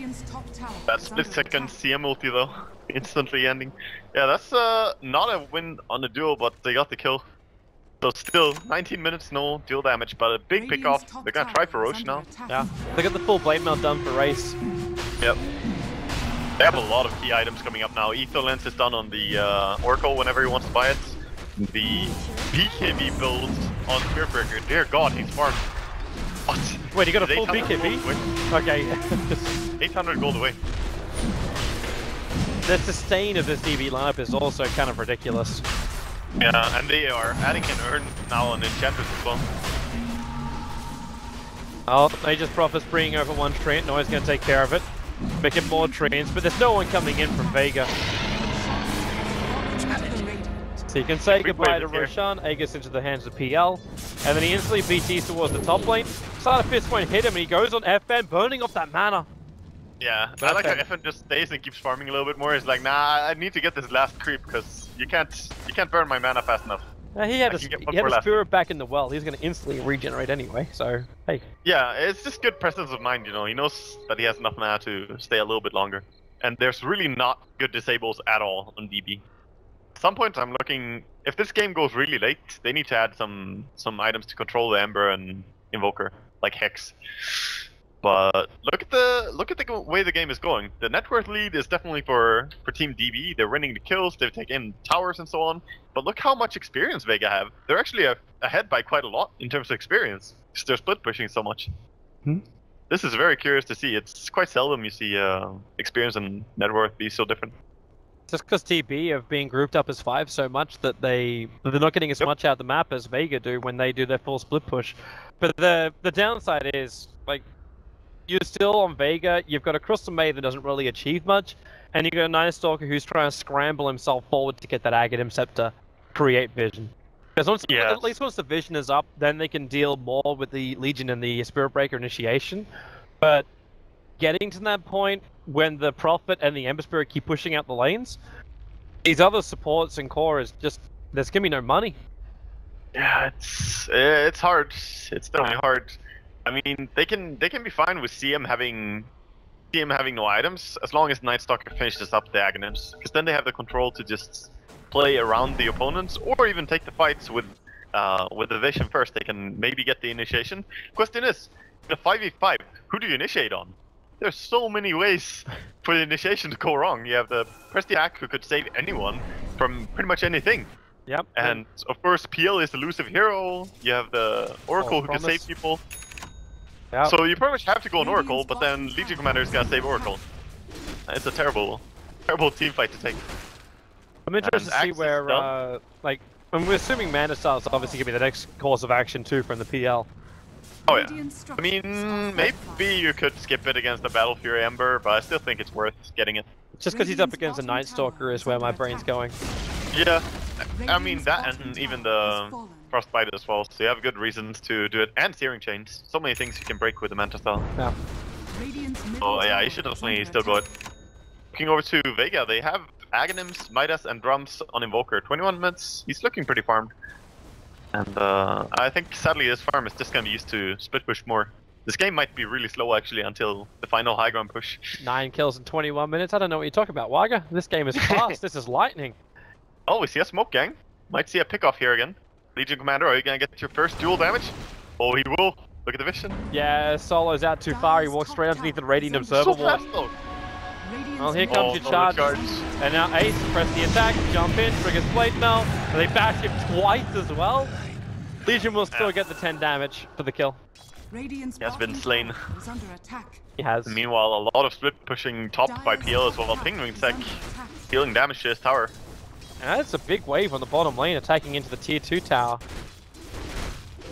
That split second C M multi though, instantly ending. Yeah, that's uh, not a win on the duel, but they got the kill. So still, nineteen minutes, no deal damage, but a big pickoff. They're gonna try for Roche now. Yeah, they got the full blade melt done for Rice. Yep. They have a lot of key items coming up now. Aether Lens is done on the uh, Oracle whenever he wants to buy it. The B K B build on Spirit Breaker. Dear God, he's farmed. What? Wait, he got a full B K B? Okay. eight hundred gold away. The sustain of this D B lineup is also kind of ridiculous. Yeah, and they are adding an urn now on enchanters as well. Oh, they just Prophet's bringing over one train. No one's going to take care of it. Making more trains, but there's no one coming in from Vega. So you can say we goodbye to Roshan. A gets into the hands of P L, and then he instantly B Ts towards the top lane. Starter fist won't hit him, and he goes on F N, burning off that mana. Yeah, I like how F N just stays and keeps farming a little bit more. He's like, nah, I need to get this last creep because You can't, you can't burn my mana fast enough. Uh, he had, a, he had his spirit back in the well. He's going to instantly regenerate anyway, so, hey. Yeah, it's just good presence of mind, you know. He knows that he has enough mana to stay a little bit longer. And there's really not good disables at all on D B. At some point, I'm looking... If this game goes really late, they need to add some, some items to control the Ember and Invoker, like Hex. But look at the look at the way the game is going. The net worth lead is definitely for for Team D B. They're winning the kills. They've taken towers and so on. But look how much experience Vega have. They're actually a, ahead by quite a lot in terms of experience. Because they're split pushing so much. Hmm? This is very curious to see. It's quite seldom you see uh, experience and net worth be so different. Just because T B have been grouped up as five so much that they they're not getting as yep. much out of the map as Vega do when they do their full split push. But the the downside is like. You're still on Vega, you've got a Crystal Maid that doesn't really achieve much, and you've got a Night Stalker who's trying to scramble himself forward to get that Aghanim Scepter, create vision. Because once, yes. at least once the vision is up, then they can deal more with the Legion and the Spirit Breaker initiation. But getting to that point, when the Prophet and the Ember Spirit keep pushing out the lanes, these other supports and core is just, there's gonna be no money. Yeah, it's, it's hard. It's definitely hard. I mean, they can they can be fine with C M having C M having no items as long as Night Stalker finishes up the Aghanims, because then they have the control to just play around the opponents or even take the fights with uh, with the vision first. They can maybe get the initiation. Question is, in a five v five, who do you initiate on? There's so many ways for the initiation to go wrong. You have the Press the Attack who could save anyone from pretty much anything. Yep. And of course, P L is the elusive hero. You have the Oracle oh, who promise. can save people. Yep. So you pretty much have to go on Oracle, but then Legion Commander's gotta save Oracle. It's a terrible, terrible team fight to take. I'm interested to see where, uh, like, I'm assuming Mana Star's obviously gonna be the next course of action too from the P L. Oh yeah. I mean, maybe you could skip it against the Battle Fury Ember, but I still think it's worth getting it. Just because he's up against a Night Stalker is where my brain's going. Yeah, I mean that and even the Frostbite as well, so you have good reasons to do it. And Searing Chains. So many things you can break with the Manta style. Yeah. Oh yeah, you should definitely still go it. Looking over to Vega, they have Aghanims, Midas, and Drums on Invoker. twenty-one minutes, he's looking pretty farmed. And uh, I think sadly this farm is just going to be used to split push more. This game might be really slow actually until the final high ground push. nine kills in twenty-one minutes, I don't know what you're talking about, Waga. This game is fast, this is lightning. Oh, we see a smoke gang. Might see a pickoff here again. Legion Commander, are you gonna get your first dual damage? Oh, he will. Look at the vision. Yeah, Solo's out too far. He walks straight underneath the Radiant Observer wall. So well, here comes oh, your charge. charge. And now Ace, press the attack, jump in, triggers Blade Melt. And they bash him twice as well. Legion will still yeah. get the ten damage for the kill. He has been slain. He has. Meanwhile, a lot of split pushing topped by P L as well. Penguin Sec dealing damage to his tower. And that's a big wave on the bottom lane attacking into the tier two tower.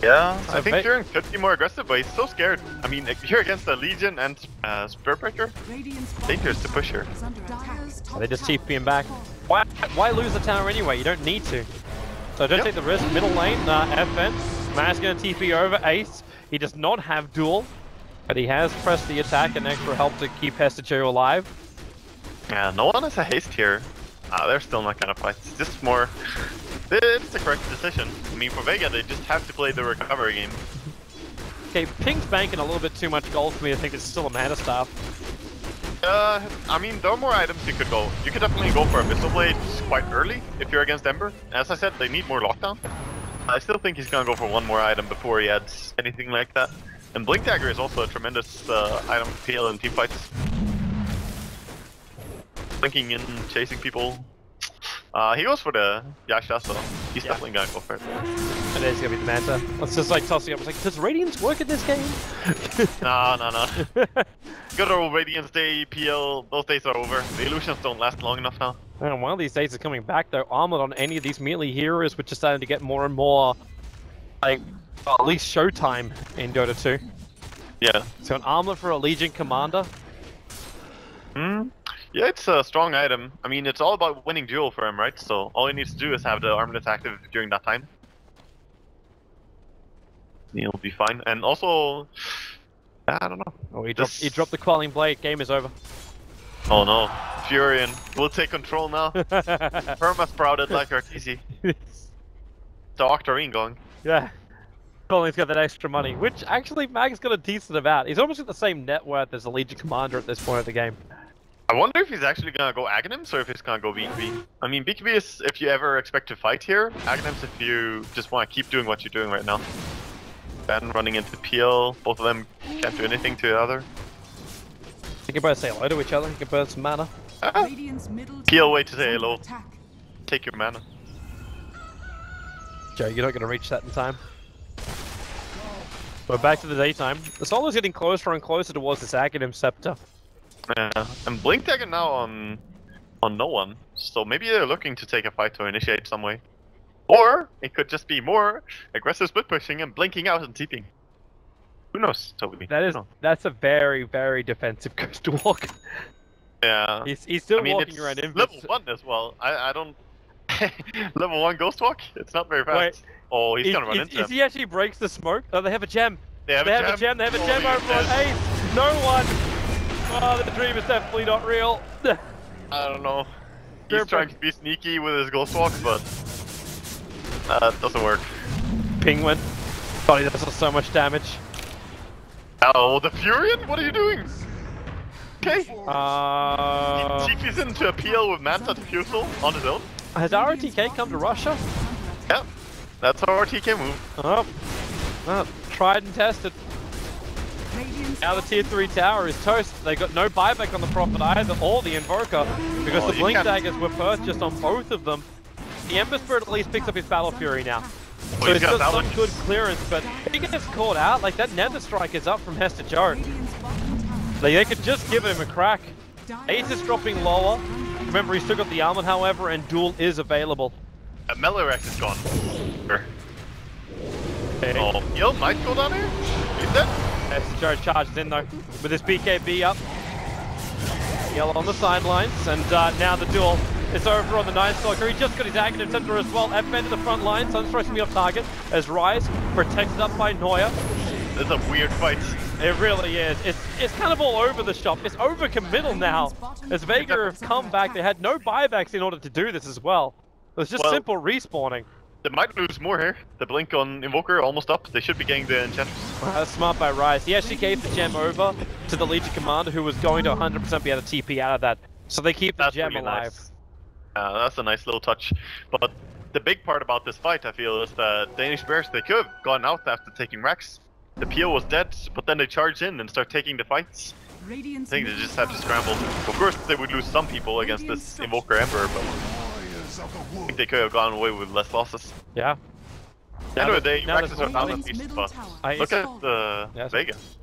Yeah, so I think Duran could be more aggressive, but he's so scared. I mean, you're against the Legion and uh, Spirit Breaker. Dangerous to push here. Yeah, they just T P him back. Why, why lose the tower anyway? You don't need to. So don't yep. take the risk. Middle lane, uh, F N. Man's going to T P over Ace. He does not have Duel, but he has pressed the attack and extra help to keep Hestichu alive. Yeah, no one has a haste here. Ah, they're still not gonna fight. It's just more... It's the correct decision. I mean, for Vega, they just have to play the recovery game. Okay, Ping's banking a little bit too much gold for me. I think it's still a mana stop. Uh, I mean, there are more items you could go. You could definitely go for a Missile Blade quite early if you're against Ember. As I said, they need more lockdown. I still think he's gonna go for one more item before he adds anything like that. And Blink Dagger is also a tremendous uh, item for P L in team fights. Blinking in, chasing people. Uh, he goes for the Yasha, so he's yeah. definitely gonna go for it. And there's gonna be the Manta. Let's just like tossing up. It's like, does Radiance work in this game? no, no, no. Good old Radiance Day, P L, those days are over. The illusions don't last long enough now. And one of these days is coming back though. Armlet on any of these melee heroes, which is starting to get more and more, like, well, at least showtime in Dota two. Yeah. So an Armlet for a Legion Commander? Hmm. Yeah, it's a strong item. I mean, it's all about winning duel for him, right? So all he needs to do is have the Armlet active during that time. He'll be fine. And also, I don't know. Oh, he, this... dropped, he dropped the Quelling Blade. Game is over. Oh no, Furion will take control now. Perma sprouted like Artesi. The Octarine going. Yeah. Quelling's got that extra money, which actually Mag's got a decent amount. He's almost at the same net worth as the Legion Commander at this point of the game. I wonder if he's actually gonna go Aghanims or if he's gonna go B K B. I mean, B K B is if you ever expect to fight here. Aghanims if you just wanna keep doing what you're doing right now. Ben running into P L, both of them can't do anything to the other. They can both say hello to each other, they can both some mana. Ah. P L way to say hello. Take your mana. Joe, you're not gonna reach that in time. We're back to the daytime. The solo's getting closer and closer towards this Aghanim Scepter. Yeah, and Blink Dagger now on on no one, so maybe they're looking to take a fight to initiate some way. Or it could just be more aggressive split pushing and blinking out and TPing. Who knows, Toby? That is, that's a very, very defensive ghost to walk. Yeah. He's, he's still I mean, walking around Invis. Level one as well. I, I don't... level one ghost walk? It's not very fast. Wait, oh, he's is, gonna run is, into him. If he actually breaks the smoke? Oh, they have a gem. They have, they a, have gem. a gem. They have a gem over on Ace. No one. Oh, the dream is definitely not real. I don't know. He's They're trying to be sneaky with his ghost walk, but that uh, doesn't work. Penguin. Oh, he does so much damage. Oh, the Furion? What are you doing? Okay. Uh... He cheekies into a P L with Manta Defusal on his own. Has R T K come to Russia? Yep. That's our R T K move. Oh. oh. Tried and tested. Now the tier three tower is toast. They got no buyback on the Prophet either, or the Invoker, because oh, the Blink Daggers were purchased on both of them. The Ember Spirit at least picks up his Battle Fury now. Oh, so he's got, got some good clearance, but if he gets caught out, like that Nether Strike is up from Hester Joe. Like, they could just give him a crack. Ace is dropping lower. Remember, he's still got the Armlet, however, and Duel is available. Uh, Melorek is gone. Okay. Oh, Yo might go down here? Is that? Joe charges in though, with his B K B up. Yellow on the sidelines, and uh, now the duel is over on the Night Stalker. He just got his Aghanim Scepter as well. F-Man to the front line, Sunstrike's me off target, as Ryze protected up by Noya. It's a weird fight. It really is. It's it's kind of all over the shop. It's over committal now. As Vega have come back, they had no buybacks in order to do this as well. It was just well, simple respawning. They might lose more here. The Blink on Invoker almost up. They should be getting the Enchantress. Wow, that's smart by Ryze. He actually gave the gem over to the Legion Commander, who was going to one hundred percent be able to T P out of that. So they keep the that's gem alive. Nice. Uh, that's a nice little touch. But the big part about this fight, I feel, is that Danish Bears, they could have gone out after taking Rex. The P O was dead, but then they charge in and start taking the fights. Radiance I think they just have to scramble. Of course, they would lose some people against this Invoker Emperor, but... I think they could have gone away with less losses. Yeah. Anyway, they Rexes are down at least, but look at the yes. Vegas.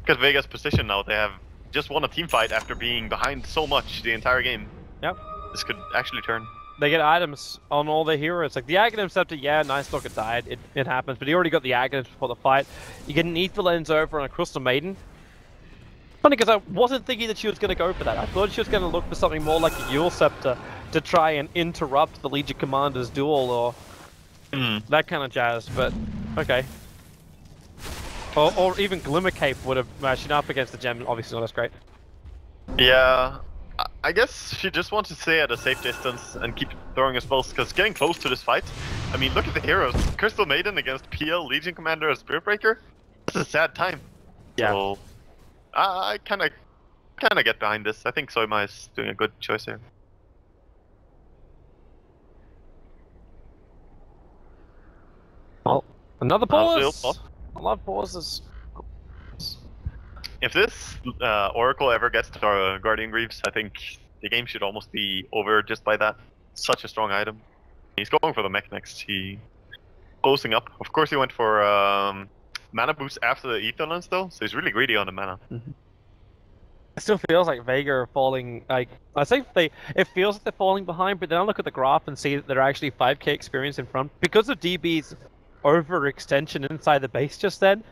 Look at Vegas' position now. They have just won a team fight after being behind so much the entire game. Yep. This could actually turn. They get items on all their heroes. Like the Aghanim Scepter, yeah, Night Stalker died. It, it happens, but he already got the Aghanims before the fight. You get an Aether Lens over on a Crystal Maiden. Funny, because I wasn't thinking that she was going to go for that. I thought she was going to look for something more like a Yule Scepter to try and interrupt the Legion Commander's duel or mm. that kind of jazz, but okay. Or, or even Glimmer Cape would have matched up against the gem, obviously not as great. Yeah, I guess she just wants to stay at a safe distance and keep throwing her spells, because getting close to this fight, I mean, look at the heroes. Crystal Maiden against P L, Legion Commander, and Spirit Breaker. This is a sad time. Yeah. So, I kind of kind of get behind this. I think Soima is doing a good choice here. Another pause! I love pauses. If this uh, Oracle ever gets to our Guardian Greaves, I think the game should almost be over just by that. Such a strong item. He's going for the mech next. He closing up. Of course he went for um, mana boost after the ether lens though, so he's really greedy on the mana. Mm-hmm. It still feels like Vega are falling, like, I think they, it feels like they're falling behind, but then I look at the graph and see that they're actually five K experience in front. Because of D B's overextension inside the base just then,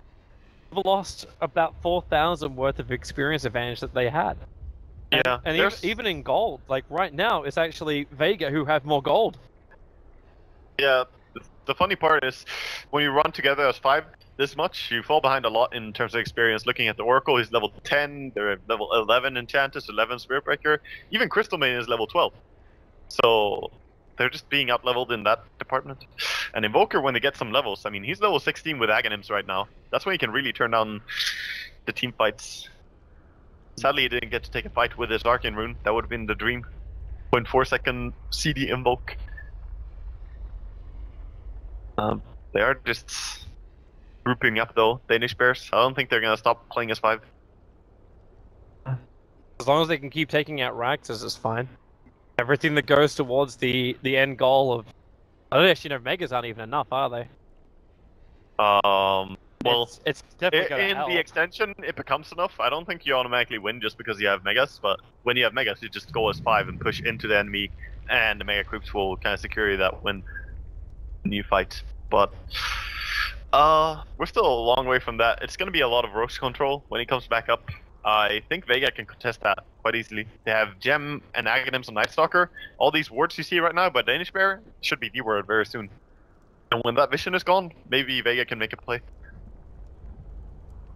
they've lost about four thousand worth of experience advantage that they had. And, yeah, and even, even in gold, like right now, it's actually Vega who have more gold. Yeah, the funny part is, when you run together as five, this much, you fall behind a lot in terms of experience. Looking at the Oracle, he's level ten, they're level eleven Enchantress, eleven Spirit Breaker, even Crystal Maiden is level twelve. So they're just being out-leveled in that department. And Invoker, when they get some levels, I mean, he's level sixteen with Aghanims right now. That's when he can really turn down the team fights. Sadly, he didn't get to take a fight with his Arcane Rune. That would have been the dream. zero point four second C D Invoke. Um, they are just grouping up though, Danish Bears. I don't think they're gonna stop playing as five. As long as they can keep taking out Raxus, it's fine. Everything that goes towards the the end goal of, I don't actually know. Megas aren't even enough, are they? Um. Well, it's, it's definitely it, in help. The extension, it becomes enough. I don't think you automatically win just because you have Megas, but when you have Megas, you just go as five and push into the enemy, and the Mega Creeps will kind of secure you that win. New fight, but uh, we're still a long way from that. It's going to be a lot of Roche control when he comes back up. I think Vega can contest that quite easily. They have Gem and Aghanims and Night Stalker. All these wards you see right now by Danish Bear should be D-word very soon. And when that vision is gone, maybe Vega can make a play.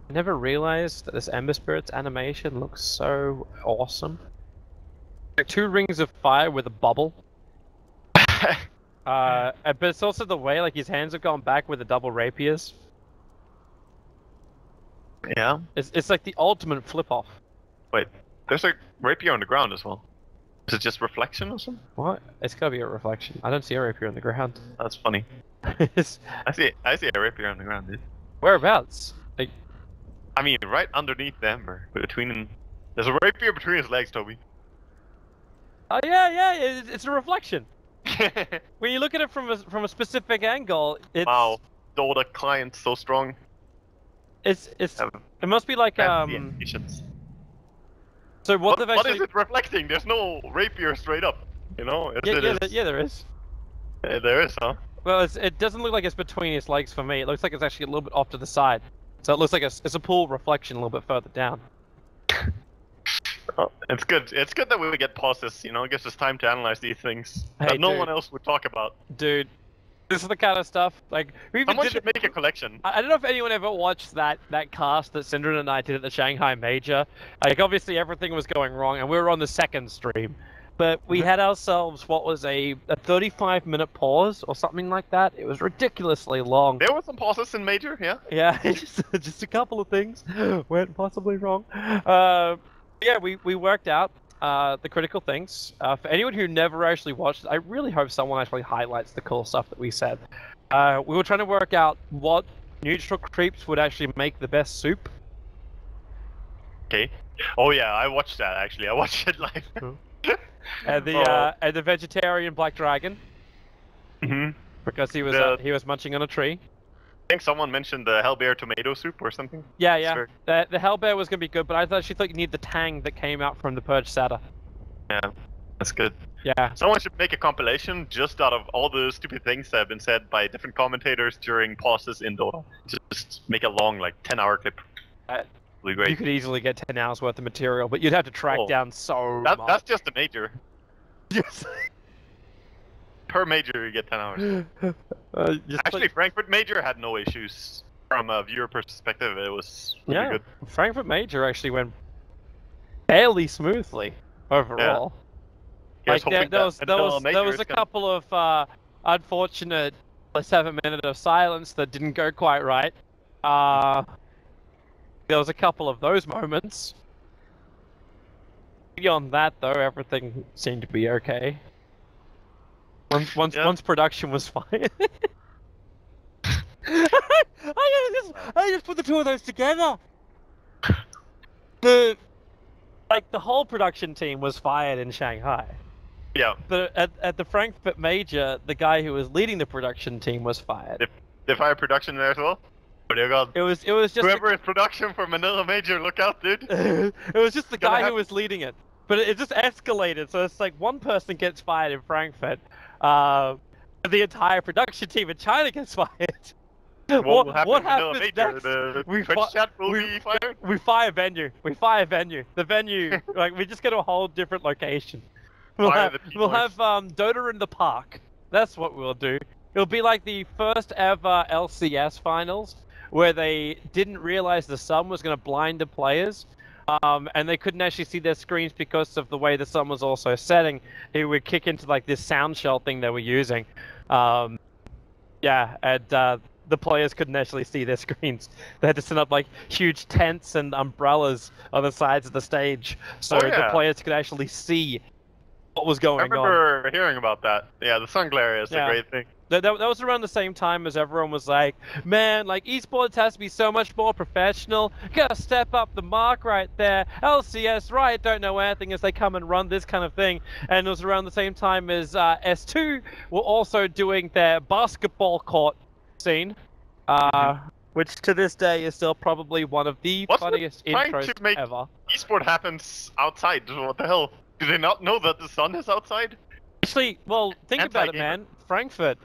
I never realized that this Ember Spirit's animation looks so awesome. Like two rings of fire with a bubble. Uh, but it's also the way, like, his hands have gone back with the double rapiers. Yeah. It's, it's like the ultimate flip-off. Wait, there's a rapier on the ground as well. Is it just reflection or something? What? It's gotta be a reflection. I don't see a rapier on the ground. That's funny. I see I see a rapier on the ground, dude. Whereabouts? Like, I mean, right underneath the Ember. Between... There's a rapier between his legs, Toby. Oh, yeah, yeah, it's, it's a reflection. When you look at it from a, from a specific angle, it's... Wow, Dota client's so strong. It's, it's, um, it must be like, um... So what, what, actually... what is it reflecting? There's no rapier straight up, you know? Yes, yeah, yeah, there, yeah, there is. Yeah, there is, huh? Well, it's, it doesn't look like it's between its legs for me. It looks like it's actually a little bit off to the side. So it looks like it's, it's a pool reflection a little bit further down. Oh, it's good. It's good that we would get pauses, you know, it gives us time to analyze these things hey, that no dude. one else would talk about. Dude, this is the kind of stuff, like... We even Someone did should it. make a collection. I, I don't know if anyone ever watched that, that cast that Syndra and I did at the Shanghai Major. Like, obviously everything was going wrong, and we were on the second stream. But we had ourselves, what was a thirty-five minute pause, or something like that. It was ridiculously long. There were some pauses in Major, yeah. Yeah, just, just a couple of things went possibly wrong. Uh... Yeah, we, we worked out uh, the critical things. Uh, for anyone who never actually watched it, I really hope someone actually highlights the cool stuff that we said. Uh, we were trying to work out what neutral creeps would actually make the best soup. Okay. Oh yeah, I watched that actually. I watched it live. and the oh. uh, and the vegetarian black dragon. Mm-hmm. Because he was the... uh, he was munching on a tree. I think someone mentioned the Hellbear tomato soup or something. Yeah, yeah. Sure. The, the Hellbear was going to be good, but I thought she thought you need the tang that came out from the Purge Satyr. Yeah, that's good. Yeah. Someone should make a compilation just out of all the stupid things that have been said by different commentators during pauses in Dota. Just make a long, like, ten hour clip. Uh, great. You could easily get ten hours worth of material, but you'd have to track oh, down so that, much. That's just a major. Yes. Per major, you get ten hours. Uh, Actually, like... Frankfurt Major had no issues from a viewer perspective. It was really yeah, good. Frankfurt Major actually went fairly smoothly overall. Yeah. Like there, there was, there was, there was a couple gonna... of uh, unfortunate seven minute of silence that didn't go quite right. Uh, there was a couple of those moments. Beyond that, though, everything seemed to be okay. Once, once, yeah. once production was fine. I just, I just put the two of those together. The, like, the whole production team was fired in Shanghai. Yeah. The at at the Frankfurt Major, the guy who was leading the production team was fired. They, they fired production there as well. God. It was it was just whoever a, is production for Manila Major, look out, dude. It was just the guy who was leading it, but it, it just escalated. So it's like one person gets fired in Frankfurt, uh, the entire production team in China gets fired. What, what, happen what happens Major? Next? The we, fi will we, be fired? we fire venue. We fire venue. The venue, like we just go to a whole different location. We'll fire have, we'll have um, Dota in the park. That's what we'll do. It'll be like the first ever L C S finals, where they didn't realize the sun was going to blind the players, um, and they couldn't actually see their screens because of the way the sun was also setting. It would kick into like this sound shell thing they were using. Um, yeah, and uh, the players couldn't actually see their screens. They had to set up like huge tents and umbrellas on the sides of the stage, so oh, yeah. the players could actually see what was going on. I remember on. hearing about that. Yeah, the sun glare is yeah. a great thing. That, that, that was around the same time as everyone was like, man, like, esports has to be so much more professional. Gotta step up the mark right there. L C S, right, don't know anything as they come and run this kind of thing. And it was around the same time as uh, S two were also doing their basketball court scene, uh, which to this day is still probably one of the What's funniest the intros to make ever. Esport happens outside. What the hell? Do they not know that the sun is outside? Actually, well, think about it, man. Frankfurt.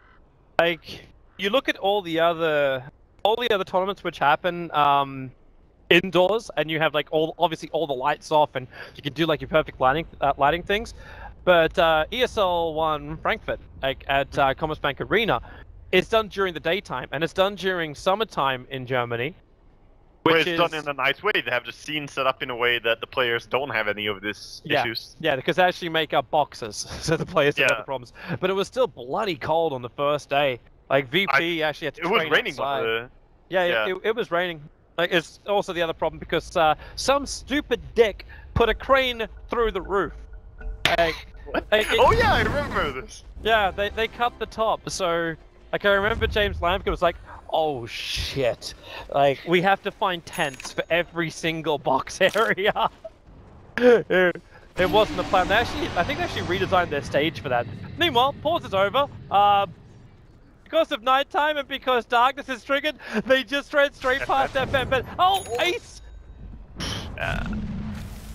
Like, you look at all the other, all the other tournaments which happen um, indoors, and you have like all, obviously all the lights off, and you can do like your perfect lighting, uh, lighting things. But uh, E S L won Frankfurt, like at uh, Commerzbank Arena. It's done during the daytime, and it's done during summertime in Germany. Which Where it's is, done in a nice way. They have the scene set up in a way that the players don't have any of these yeah, issues. Yeah, because they actually make up boxes, so the players don't yeah. have the problems. But it was still bloody cold on the first day. Like, V P I, actually had to it train It was raining. The, yeah, yeah. It, it, it was raining. Like, it's also the other problem, because uh, some stupid dick put a crane through the roof. Like, what? Like, it, oh yeah, I remember this. Yeah, they, they cut the top, so... Like, I remember James Lampkin was like, oh shit, like, we have to find tents for every single box area. It wasn't the plan. They actually, I think they actually redesigned their stage for that. Meanwhile, pause is over. Uh, because of nighttime and because darkness is triggered, they just ran straight past that fan. But, oh, Ace! Uh,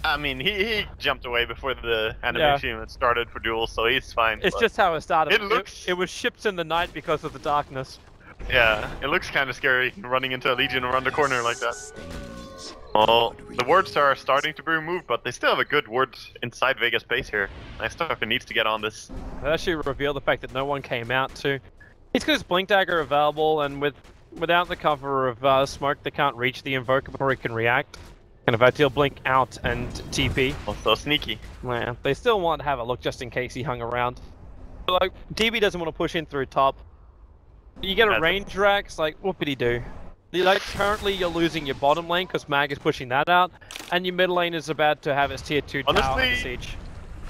I mean, he, he jumped away before the animation yeah. started for Duel, so he's fine. It's just how it started. It, looks... it, it was ships in the night because of the darkness. Yeah, it looks kind of scary running into a Legion around the corner like that. Well, the wards are starting to be removed, but they still have a good ward inside Vegas base here. Nice stuff, it needs to get on this. That actually revealed the fact that no one came out too. He's got his Blink Dagger available, and with without the cover of uh, smoke, they can't reach the Invoker before he can react. And if I deal Blink out and T P. Also sneaky. Yeah, they still want to have a look just in case he hung around. But like, D B doesn't want to push in through top. You get a range Drax, like, whoopity-doo. Like, currently you're losing your bottom lane because Mag is pushing that out, and your mid lane is about to have its tier two Honestly, tower and siege.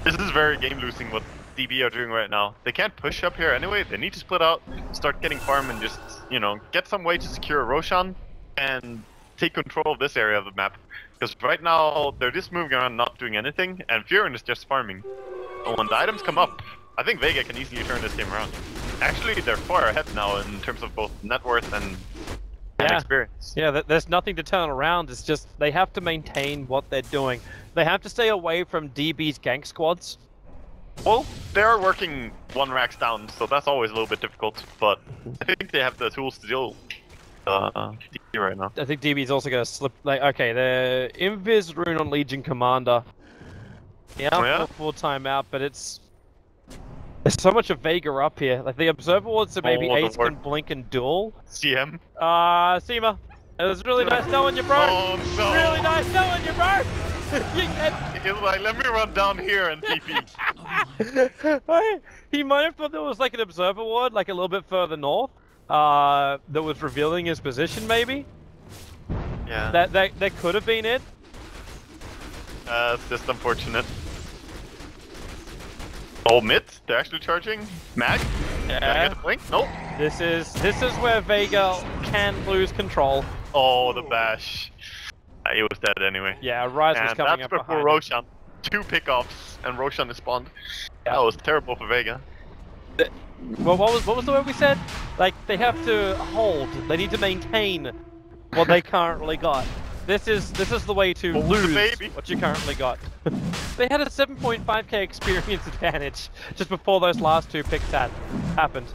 This is very game-losing what D B are doing right now. They can't push up here anyway, they need to split out, start getting farm and just, you know, get some way to secure Roshan, and take control of this area of the map. Because right now, they're just moving around not doing anything, and Furion is just farming. And when the items come up, I think Vega can easily turn this game around. Actually, they're far ahead now in terms of both net worth and, yeah. and experience. Yeah, th there's nothing to turn around, it's just they have to maintain what they're doing. They have to stay away from D B's gank squads. Well, they're working one racks down, so that's always a little bit difficult, but I think they have the tools to deal Uh, D B right now. I think D B is also going to slip. Like, okay, the Invis rune on Legion Commander. Yeah, oh, yeah? full timeout, but it's there's so much of Vega up here. Like the Observer wards, so maybe oh, Ace can Blink and Duel. C M. Ah, uh, Seema. It was really nice knowing you, bro. Oh, no. Really nice knowing you, bro. you can... He was like, let me run down here and T P. He might have thought there was like an Observer ward, like a little bit further north. Uh, that was revealing his position, maybe? Yeah. That that, that could have been it. Uh, it's just unfortunate. Oh, mid? They're actually charging? Mag? Yeah. Did I get the Blink? Nope. This is this is where Vega can lose control. Oh, the bash. Uh, he was dead anyway. Yeah, Ryze was coming up behind. And that's before Roshan. Two pickoffs, and Roshan is spawned. Yeah. That was terrible for Vega. The, well, what was what was the word we said? Like, they have to hold. They need to maintain what they currently got. This is this is the way to well, lose baby. what you currently got. They had a seven point five K experience advantage just before those last two picks had happened.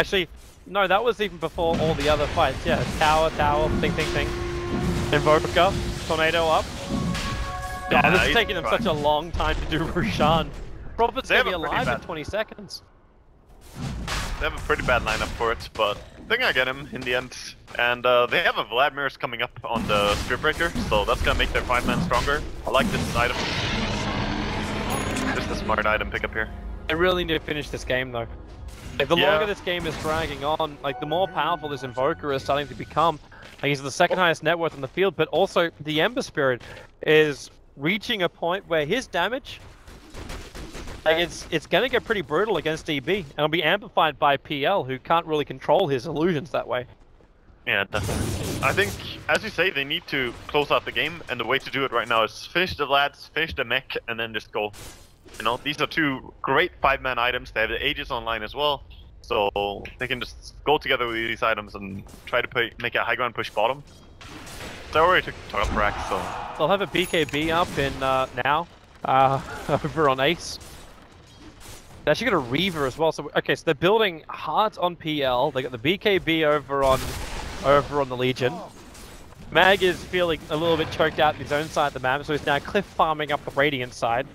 Actually, no, that was even before all the other fights. Yeah, tower, tower, thing, thing, thing. Invoker, tornado up. Yeah, yeah, this is taking them fine. such a long time to do Roshan. Prophet's gonna be alive bad. in twenty seconds. They have a pretty bad lineup for it, but I think I get him in the end. And uh, they have a Vladimir's coming up on the Spirit Breaker, so that's gonna make their five man stronger. I like this item. Just a smart item pick up here. They really need to finish this game though. Like, the yeah. longer this game is dragging on, like the more powerful this Invoker is starting to become. Like, he's the second highest net worth on the field, but also the Ember Spirit is reaching a point where his damage, like, it's it's gonna get pretty brutal against D B, and it'll be amplified by P L, who can't really control his illusions that way. Yeah, definitely. I think, as you say, they need to close out the game, and the way to do it right now is finish the lads, finish the mech, and then just go. You know, these are two great five man items. They have the Aegis online as well, so they can just go together with these items and try to pay, make a high ground push bottom. They already took top rack, so they'll have a B K B up in uh, now uh, over on Ace. They actually got a Reaver as well. So okay, so they're building heart on P L. They got the B K B over on over on the Legion. Mag is feeling a little bit choked out in his own side of the map, so he's now cliff farming up the Radiant side.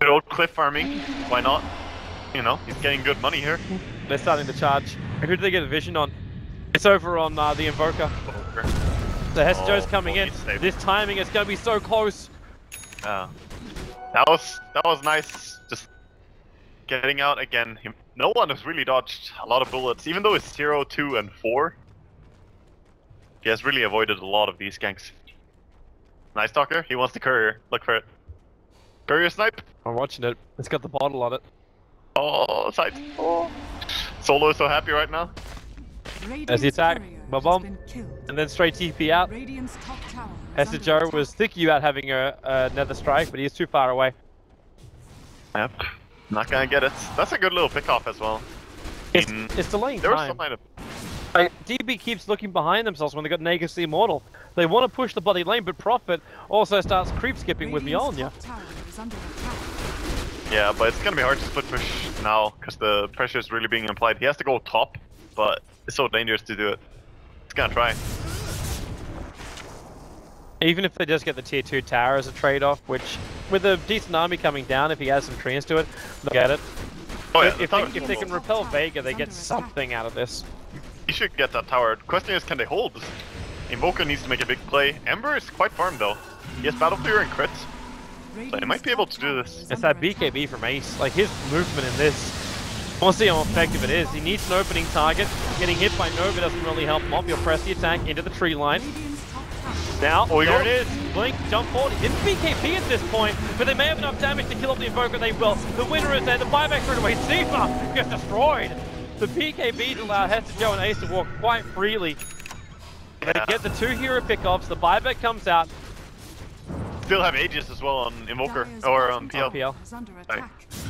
Good old cliff farming. Why not? You know, he's getting good money here. They're starting to charge. Who do they get a vision on? It's over on uh, the Invoker. The Hesjo's oh, coming in. This timing is going to be so close. Uh, that was that was nice. Just getting out again. He, no one has really dodged a lot of bullets, even though it's zero, two, and four. He has really avoided a lot of these ganks. Night Stalker. He wants the courier. Look for it. Courier snipe. I'm watching it. It's got the bottle on it. Oh, sight. Oh. Solo is so happy right now. As the attack, ba-bomb, and then straight T P out. Hesajara was thinking about having a, a nether strike, but he's too far away. Yep, not gonna get it. That's a good little pick-off as well. It's, mm. it's delaying there time. Kind of... like, D B keeps looking behind themselves when they got Nagus the Immortal. They want to push the bloody lane, but Prophet also starts creep-skipping with Mjolnir. Yeah, but it's gonna be hard to split push now, because the pressure is really being applied. He has to go top, but... it's so dangerous to do it. It's gonna try. Even if they just get the tier two tower as a trade-off, which with a decent army coming down, if he has some treants to it, they'll get it. Oh, yeah, the if, they, if they can repel Vega, they get something out of this. You should get that tower. Question is, can they hold? Invoker needs to make a big play. Ember is quite farmed though. He has battle clear and crits, so he might be able to do this. It's that B K B from Ace. Like, his movement in this. We'll see how effective it is. He needs an opening target. Getting hit by Nova doesn't really help him off. He'll press the attack into the tree line. Now, oh, there it is. Blink, jump forward. He didn't B K B at this point, but they may have enough damage to kill up the Invoker. They will. The winner is there. The buyback right away. Sifa gets destroyed. The B K B allowed Hesajara and Ace to walk quite freely. They yeah. get the two hero pickoffs. The buyback comes out. Still have Aegis as well on Invoker, or on P L. P L. Right.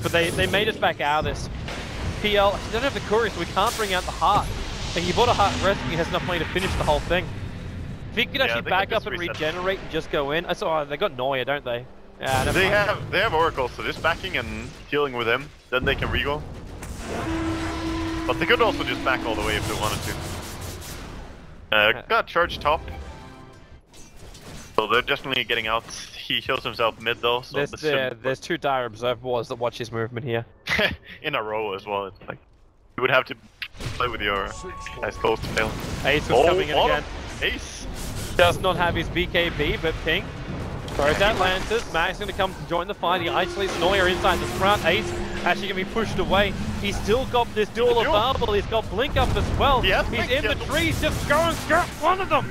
But they, they made us back out of this. P L, he doesn't have the courier, so we can't bring out the heart. Like, he bought a heart rescue, he has enough money to finish the whole thing. If he could actually yeah, back up and reset. regenerate and just go in. I saw oh, they got Noya, don't they? Yeah, they have they have Oracle, so just backing and healing with him, then they can re-go. But they could also just back all the way if they wanted to. Uh, got charge top. So they're definitely getting out. He heals himself mid though. So there's, this uh, there's two dire observe wars that watch his movement here. In a row as well. It's like, you would have to play with your eyes close to fail. Ace was oh, coming in again. Ace does not have his B K B, but Ping throws out Lancers. Mag's going to come to join the fight. He isolates Noya inside the front. Ace actually going to be pushed away. He's still got this duel of marble. He's got Blink up as well. He He's in the trees, just go and grab one of them.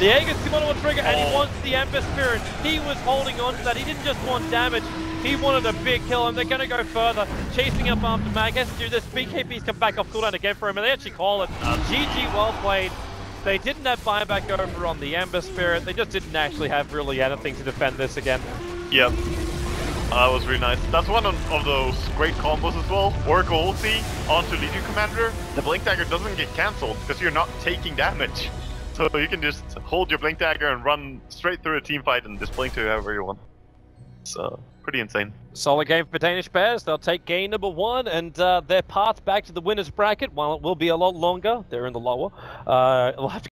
The Aegis Kimono will trigger, and he wants the Ember Spirit. He was holding on to that. He didn't just want damage. He wanted a big kill, and they're going to go further, chasing up after Mag. Has to do this. B K B's come back off cooldown again for him, and they actually call it. Uh, G G, well played. They didn't have buyback over on the Ember Spirit. They just didn't actually have really anything to defend this again. Yep. That uh, was really nice. That's one of those great combos as well. Oracle ulti onto Legion Commander. The Blink Dagger doesn't get cancelled because you're not taking damage. So you can just hold your Blink Dagger and run straight through a team fight and just blink to whoever you want. So, pretty insane. Solid game for Danish Bears. They'll take game number one, and uh, their path back to the winner's bracket, while it will be a lot longer, they're in the lower. Uh, it'll have to